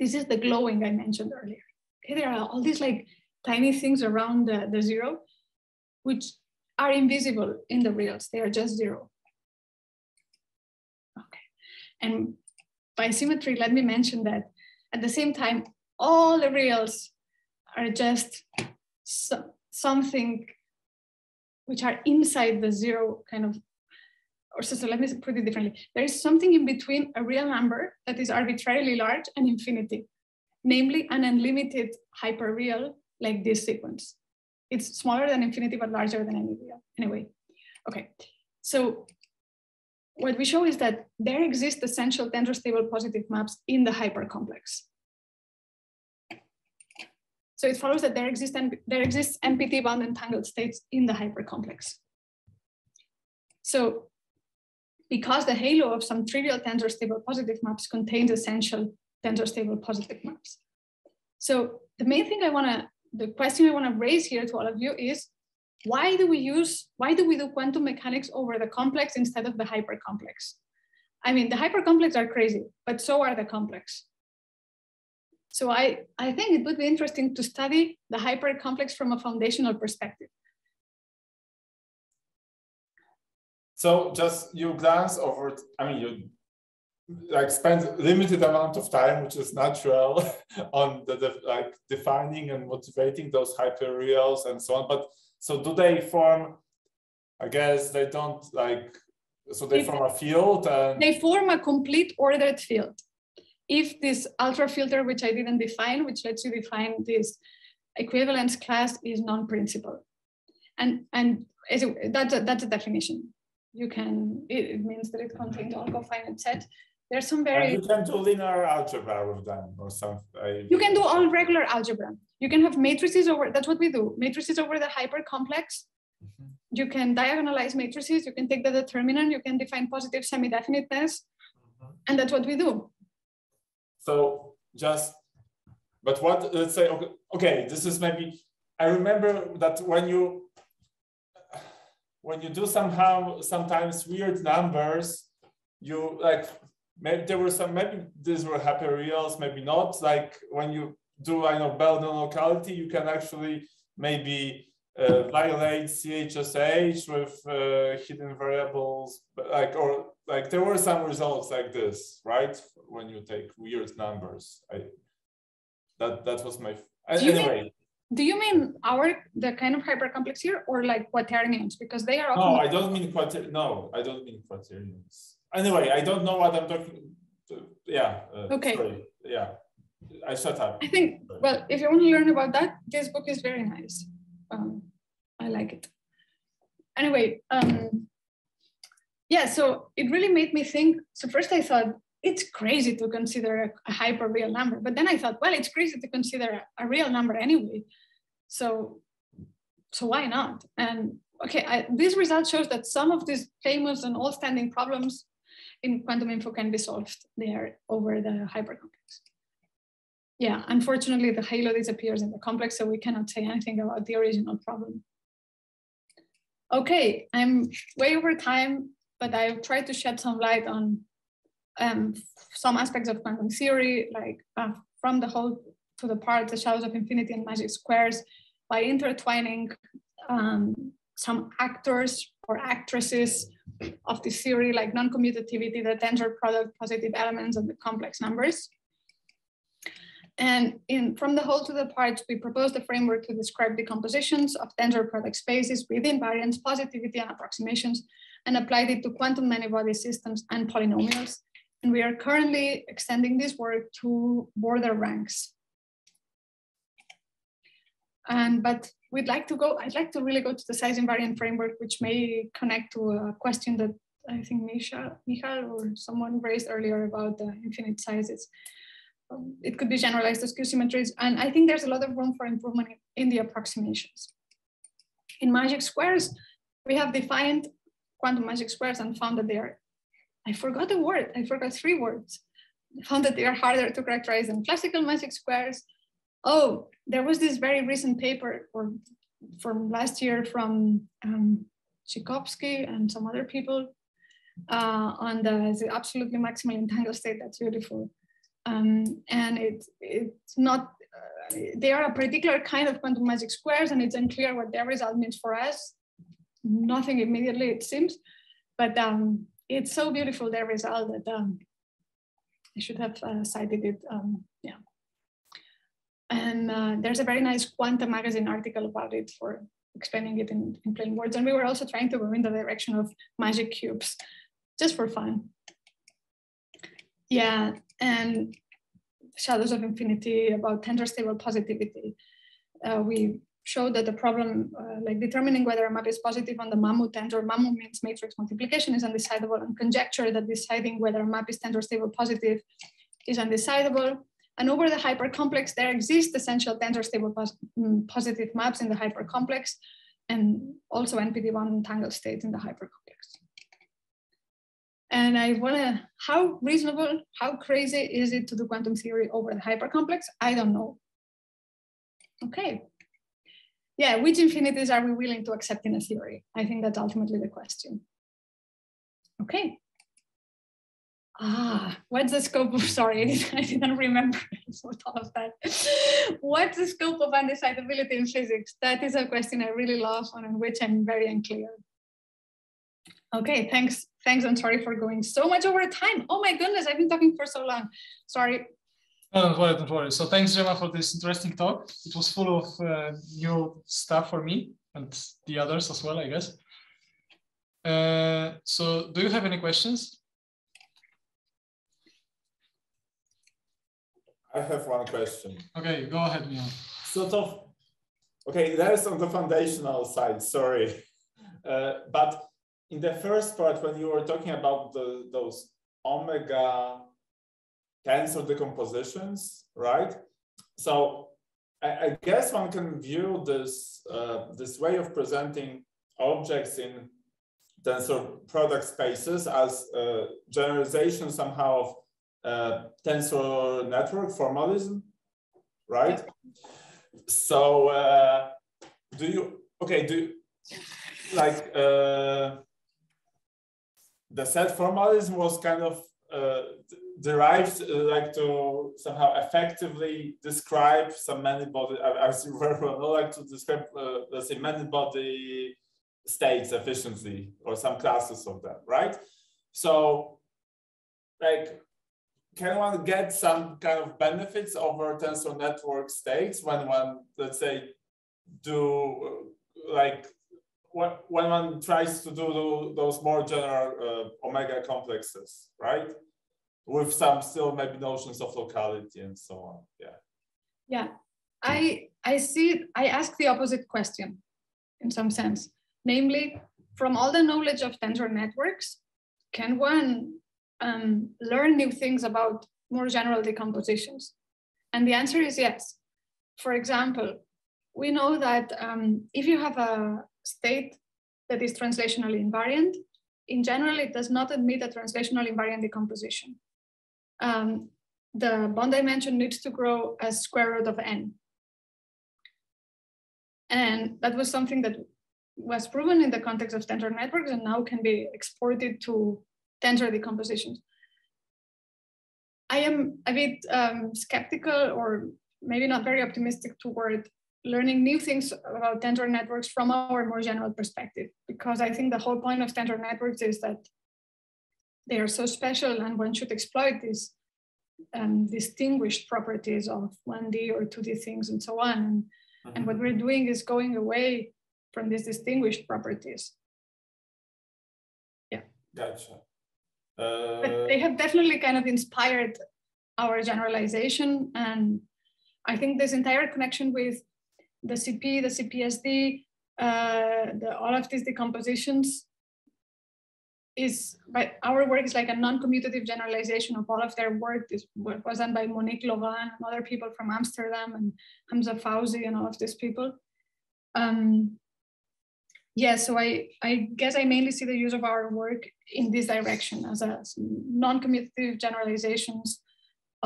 This is the glowing I mentioned earlier. Okay, there are all these like tiny things around the, the zero, which are invisible in the reals. They are just zero. Okay, and by symmetry, let me mention that at the same time, all the reals are just so, something which are inside the zero kind of or so, so let me put it differently. There is something in between a real number that is arbitrarily large and infinity, namely an unlimited hyperreal like this sequence. It's smaller than infinity, but larger than any real. Anyway, okay. So what we show is that there exist essential tensor stable positive maps in the hypercomplex. So it follows that there exist there exists M P T bound entangled states in the hypercomplex. So because the halo of some trivial tensor stable positive maps contains essential tensor stable positive maps. So the main thing I want to, the question I want to raise here to all of you is, why do we use, why do we do quantum mechanics over the complex instead of the hypercomplex? I mean, the hypercomplex are crazy, but so are the complex. So I, I think it would be interesting to study the hypercomplex from a foundational perspective. So just you glance over, I mean, you like spend limited amount of time, which is natural, on the, the like defining and motivating those hyperreals and so on. But so do they form, I guess they don't like, so they, they form a field? And they form a complete ordered field. If this ultra filter, which I didn't define, which lets you define this equivalence class, is non-principal. And, and that's, a, that's a definition. You can, it means that it contains all cofinite sets. There's some very- and you can do linear algebra with them or something. You can do all regular algebra. You can have matrices over, that's what we do, matrices over the hypercomplex. Mm-hmm. You can diagonalize matrices, you can take the determinant, you can define positive semi-definiteness, mm-hmm. and that's what we do. So just, but what, let's say, okay, okay, this is maybe, I remember that when you, when you do somehow, sometimes weird numbers, you like, maybe there were some, maybe these were hyperreals, maybe not, like when you do, I know, Bell non-locality, you can actually maybe uh, violate C H S H with uh, hidden variables, like, or like there were some results like this, right? When you take weird numbers, I, that that was my do you anyway. Mean, do you mean our the kind of hypercomplex here, or like quaternions? Because they are often no, I don't mean quater. No, I don't mean quaternions. Anyway, I don't know what I'm talking. Yeah. Uh, okay. Sorry. Yeah. I shut up. I think, well, if you want to learn about that, this book is very nice. Um, I like it. Anyway, um, yeah, so it really made me think. So first I thought, it's crazy to consider a hyperreal number. But then I thought, well, it's crazy to consider a, a real number anyway. So, so why not? And okay, I, this result shows that some of these famous and all-standing problems in quantum info can be solved there over the hypercomplex. Yeah, unfortunately, the halo disappears in the complex, so we cannot say anything about the original problem. Okay, I'm way over time, but I've tried to shed some light on um, some aspects of quantum theory, like uh, from the whole to the parts, the shadows of infinity and magic squares, by intertwining um, some actors or actresses of the theory, like non-commutativity, the tensor product, positive elements, and the complex numbers. And in, from the whole to the parts, we propose the framework to describe the compositions of tensor product spaces with invariance, positivity, and approximations, and applied it to quantum many-body systems and polynomials. And we are currently extending this work to border ranks. And but we'd like to go, I'd like to really go to the size invariant framework, which may connect to a question that I think Misha, Michal or someone raised earlier about the infinite sizes. It could be generalized as Q symmetries. And I think there's a lot of room for improvement in the approximations. In magic squares, we have defined quantum magic squares and found that they are, I forgot a word, I forgot three words. I found that they are harder to characterize than classical magic squares. Oh, there was this very recent paper or from last year from um, Tchaikovsky and some other people uh, on the, the absolutely maximal entangled state. That's beautiful. Um, and it, it's not, uh, they are a particular kind of quantum magic squares, and it's unclear what their result means for us. Nothing immediately, it seems, but um, it's so beautiful, their result, that um, I should have uh, cited it, um, yeah. And uh, there's a very nice Quantum magazine article about it for explaining it in, in plain words. And we were also trying to go in the direction of magic cubes, just for fun. Yeah, and Shadows of Infinity about tender stable positivity. Uh, we showed that the problem, uh, like determining whether a map is positive on the mammu tensor, mammu means matrix multiplication, is undecidable, and conjecture that deciding whether a map is tensor stable positive is undecidable. And over the hypercomplex, there exist essential tensor stable pos positive maps in the hypercomplex, and also N P D one tangle states in the hypercomplex. And I wanna, how reasonable, how crazy is it to do quantum theory over the hypercomplex? I don't know. Okay. Yeah, which infinities are we willing to accept in a theory? I think that's ultimately the question. Okay. Ah, what's the scope of, sorry, I didn't, I didn't remember what all of that. What's the scope of undecidability in physics? That is a question I really love and on which I'm very unclear. Okay, thanks. Thanks, I'm sorry for going so much over time. Oh my goodness, I've been talking for so long. Sorry. No, don't worry, don't worry. So thanks, Gemma, for this interesting talk. It was full of uh, new stuff for me and the others as well, I guess. Uh, so do you have any questions? I have one question. Okay, go ahead, Neil. Sort of, okay, that's on the foundational side, sorry. Uh, but in the first part, when you were talking about the, those omega tensor decompositions, right? So I, I guess one can view this, uh, this way of presenting objects in tensor product spaces as a generalization somehow of Uh, tensor network formalism, right? So uh, do you, okay, do you, like uh, the set formalism was kind of uh, derived uh, like to somehow effectively describe some many body, as you were like to describe, uh, let's say many body states efficiently or some classes of them, right? So like, can one get some kind of benefits over tensor network states when one, let's say, do like when one tries to do those more general uh, omega complexes, right? With some still maybe notions of locality and so on. Yeah. Yeah, I I see. I ask the opposite question, in some sense, namely, from all the knowledge of tensor networks, can one Um, learn new things about more general decompositions? And the answer is yes. For example, we know that um, if you have a state that is translationally invariant, in general, it does not admit a translational invariant decomposition. Um, the bond dimension needs to grow as square root of n. And that was something that was proven in the context of tensor networks and now can be exported to tensor decompositions. I am a bit um, skeptical or maybe not very optimistic toward learning new things about tensor networks from our more general perspective, because I think the whole point of tensor networks is that they are so special and one should exploit these um, distinguished properties of one D or two D things and so on. And, mm-hmm. and what we're doing is going away from these distinguished properties. Yeah. Gotcha. But they have definitely kind of inspired our generalization. And I think this entire connection with the C P, the C P S D, uh, the, all of these decompositions is, but our work is like a non-commutative generalization of all of their work. This work was done by Monique Lovan and other people from Amsterdam and Hamza Fauzi and all of these people. Um, Yeah, so I, I guess I mainly see the use of our work in this direction as a non-commutative generalizations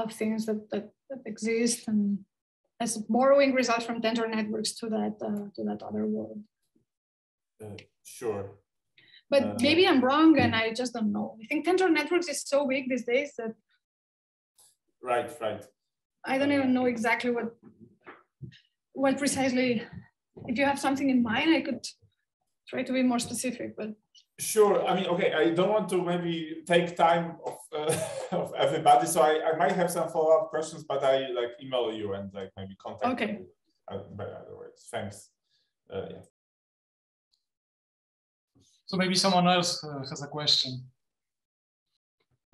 of things that, that, that exist and as borrowing results from tensor networks to that, uh, to that other world. Uh, sure. But uh, maybe I'm wrong and I just don't know. I think tensor networks is so big these days that... Right, right. I don't even know exactly what, what precisely... If you have something in mind, I could... try to be more specific, but. Sure, I mean, okay, I don't want to maybe take time of, uh, of everybody, so I, I might have some follow-up questions, but I like email you and like maybe contact okay. you uh, by other ways. Thanks, uh, yeah. So maybe someone else uh, has a question.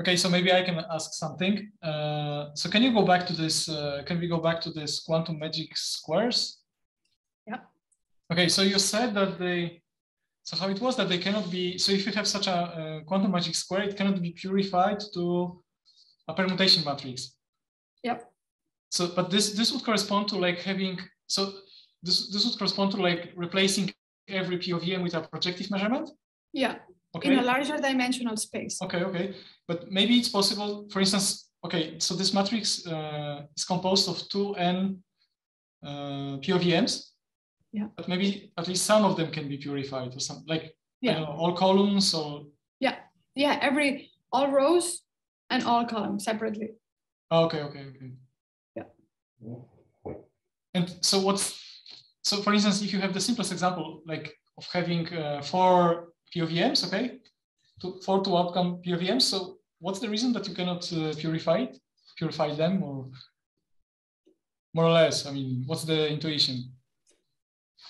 Okay, so maybe I can ask something. Uh, so can you go back to this, uh, can we go back to this quantum magic squares? Yeah. Okay, so you said that they, so how it was that they cannot be, so if you have such a uh, quantum magic square, it cannot be purified to a permutation matrix. Yep. So, but this, this would correspond to like having, so this, this would correspond to like replacing every P O V M with a projective measurement? Yeah. Okay. In a larger dimensional space. Okay, okay. But maybe it's possible, for instance, okay, so this matrix uh, is composed of two n uh, P O V Ms. Yeah. But maybe at least some of them can be purified or something, like yeah. I don't know, all columns or... Yeah, yeah, every, all rows and all columns separately. Okay, okay, okay. Yeah. And so what's, so for instance, if you have the simplest example, like of having uh, four P O V Ms, okay, to, four to outcome P O V Ms. So what's the reason that you cannot uh, purify it, purify them, or more or less? I mean, what's the intuition?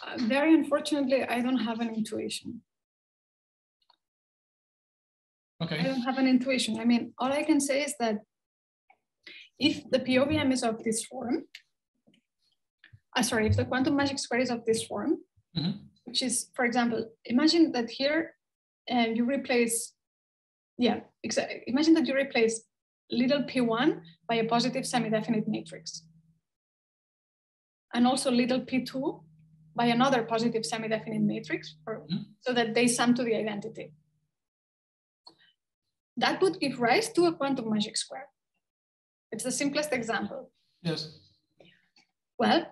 Uh, very unfortunately, I don't have an intuition. Okay. I don't have an intuition. I mean, all I can say is that if the P O V M is of this form, uh, sorry, if the quantum magic square is of this form, mm-hmm. which is, for example, imagine that here uh, you replace, yeah, exactly. Imagine that you replace little p one by a positive semi-definite matrix, and also little p two by another positive semi-definite matrix, or, mm-hmm. so that they sum to the identity. That would give rise to a quantum magic square. It's the simplest example. Yes. Well,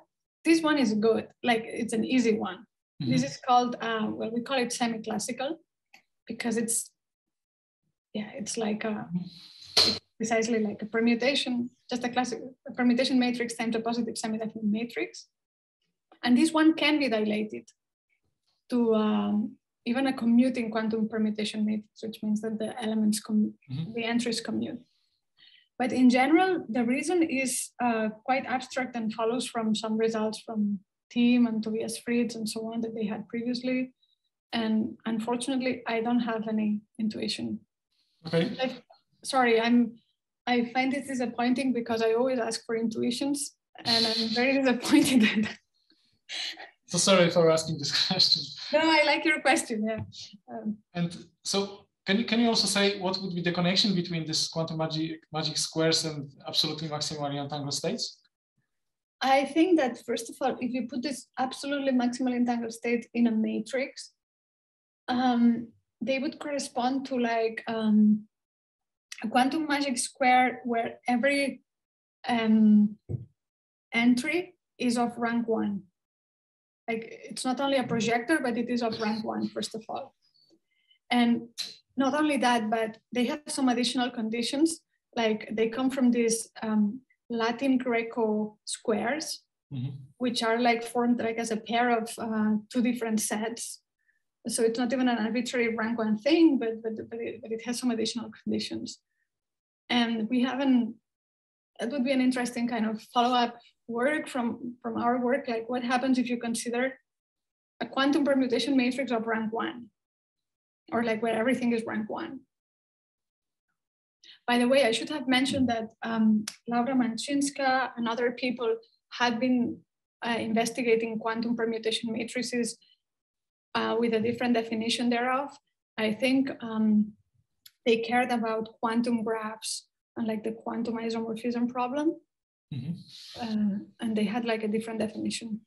this one is good. Like, it's an easy one. Mm-hmm. This is called, uh, well, we call it semi-classical because it's, yeah, it's like a, it's precisely like a permutation, just a classic a permutation matrix times a positive semi-definite matrix. And this one can be dilated to um, even a commuting quantum permutation matrix, which means that the elements, mm-hmm. the entries commute. But in general, the reason is uh, quite abstract and follows from some results from Tim and Tobias Fritz and so on that they had previously. And unfortunately, I don't have any intuition. Okay. I've, sorry, I'm, I find this disappointing because I always ask for intuitions and I'm very disappointed in that. So sorry for asking this question. No, I like your question, yeah. Um, and so can you, can you also say what would be the connection between this quantum magic, magic squares and absolutely maximally entangled states? I think that, first of all, if you put this absolutely maximal entangled state in a matrix, um, they would correspond to like um, a quantum magic square where every um, entry is of rank one. Like, it's not only a projector, but it is of rank one, first of all. And not only that, but they have some additional conditions, like they come from this um, Latin Greco squares, mm-hmm. which are like formed like as a pair of uh, two different sets. So it's not even an arbitrary rank one thing, but, but, but, it, but it has some additional conditions. And we haven't, that would be an interesting kind of follow-up work from, from our work, like what happens if you consider a quantum permutation matrix of rank one, or like where everything is rank one. By the way, I should have mentioned that um, Laura Manchinska and other people had been uh, investigating quantum permutation matrices uh, with a different definition thereof. I think um, they cared about quantum graphs and like the quantum isomorphism problem. Mm-hmm. uh, and they had like a different definition.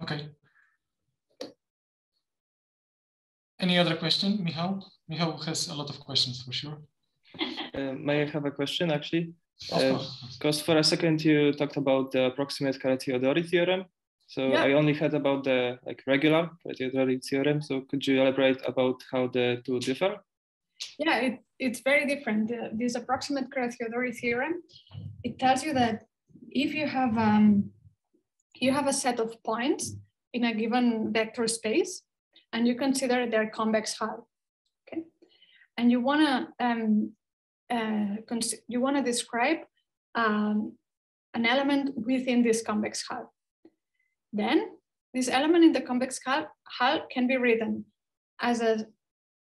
Okay. Any other question, Michal? Michal has a lot of questions for sure. Uh, may I have a question, actually? Because uh, for a second you talked about the approximate Carat-Theodori theorem. So yeah. I only heard about the like regular Carat-Theodori theorem. So could you elaborate about how the two differ? Yeah, it, it's very different. The, this approximate Carat-Theodori theorem, it tells you that if you have um, you have a set of points in a given vector space, and you consider their convex hull, okay, and you wanna um, Uh, you want to describe um, an element within this convex hull. Then this element in the convex hull, hull can be written as a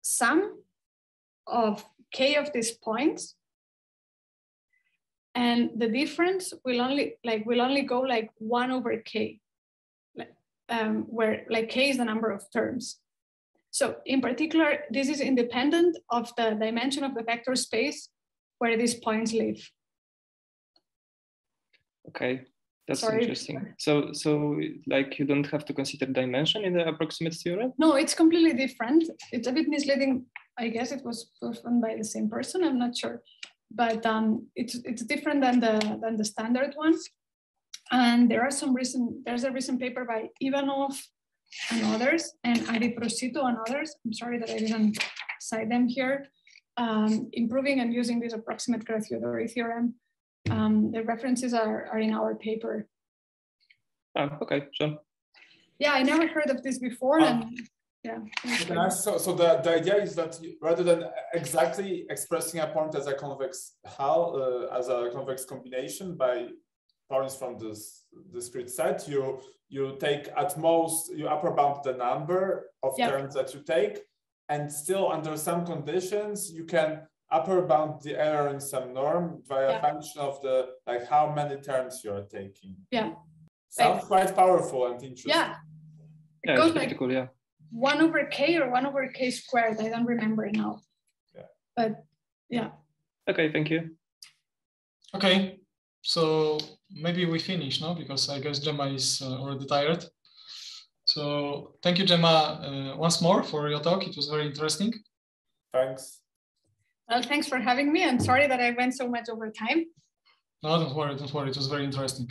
sum of k of these points, and the difference will only like will only go like one over k, like, um, where like k is the number of terms. So in particular, this is independent of the dimension of the vector space where these points live. Okay, that's Sorry. interesting. So, so like you don't have to consider dimension in the approximate theorem? No, it's completely different. It's a bit misleading. I guess it was proven by the same person. I'm not sure, but um, it's it's different than the than the standard ones. And there are some recent there's a recent paper by Ivanov and others, and Adi Procito and others. I'm sorry that I didn't cite them here. Um, improving and using this approximate graph theory theorem. Um, the references are, are in our paper. Oh, okay, sure. Yeah, I never heard of this before. Um, and yeah. Okay. So, so the, the idea is that you, rather than exactly expressing a point as a convex hull, uh, as a convex combination by points from this discrete set, you you take at most, you upper bound the number of yep. terms that you take, and still under some conditions, you can upper bound the error in some norm by a yeah. function of the like how many terms you are taking. Yeah, sounds like, quite powerful and interesting. Yeah, it yeah, goes like cool, yeah. one over k or one over k squared. I don't remember now. Yeah, but yeah. Okay, thank you. Okay, so maybe we finish now because I guess Gemma is uh, already tired. So thank you, Gemma, uh, once more for your talk. It was very interesting. Thanks. Well, thanks for having me. I'm sorry that I went so much over time. No, don't worry, don't worry. It was very interesting.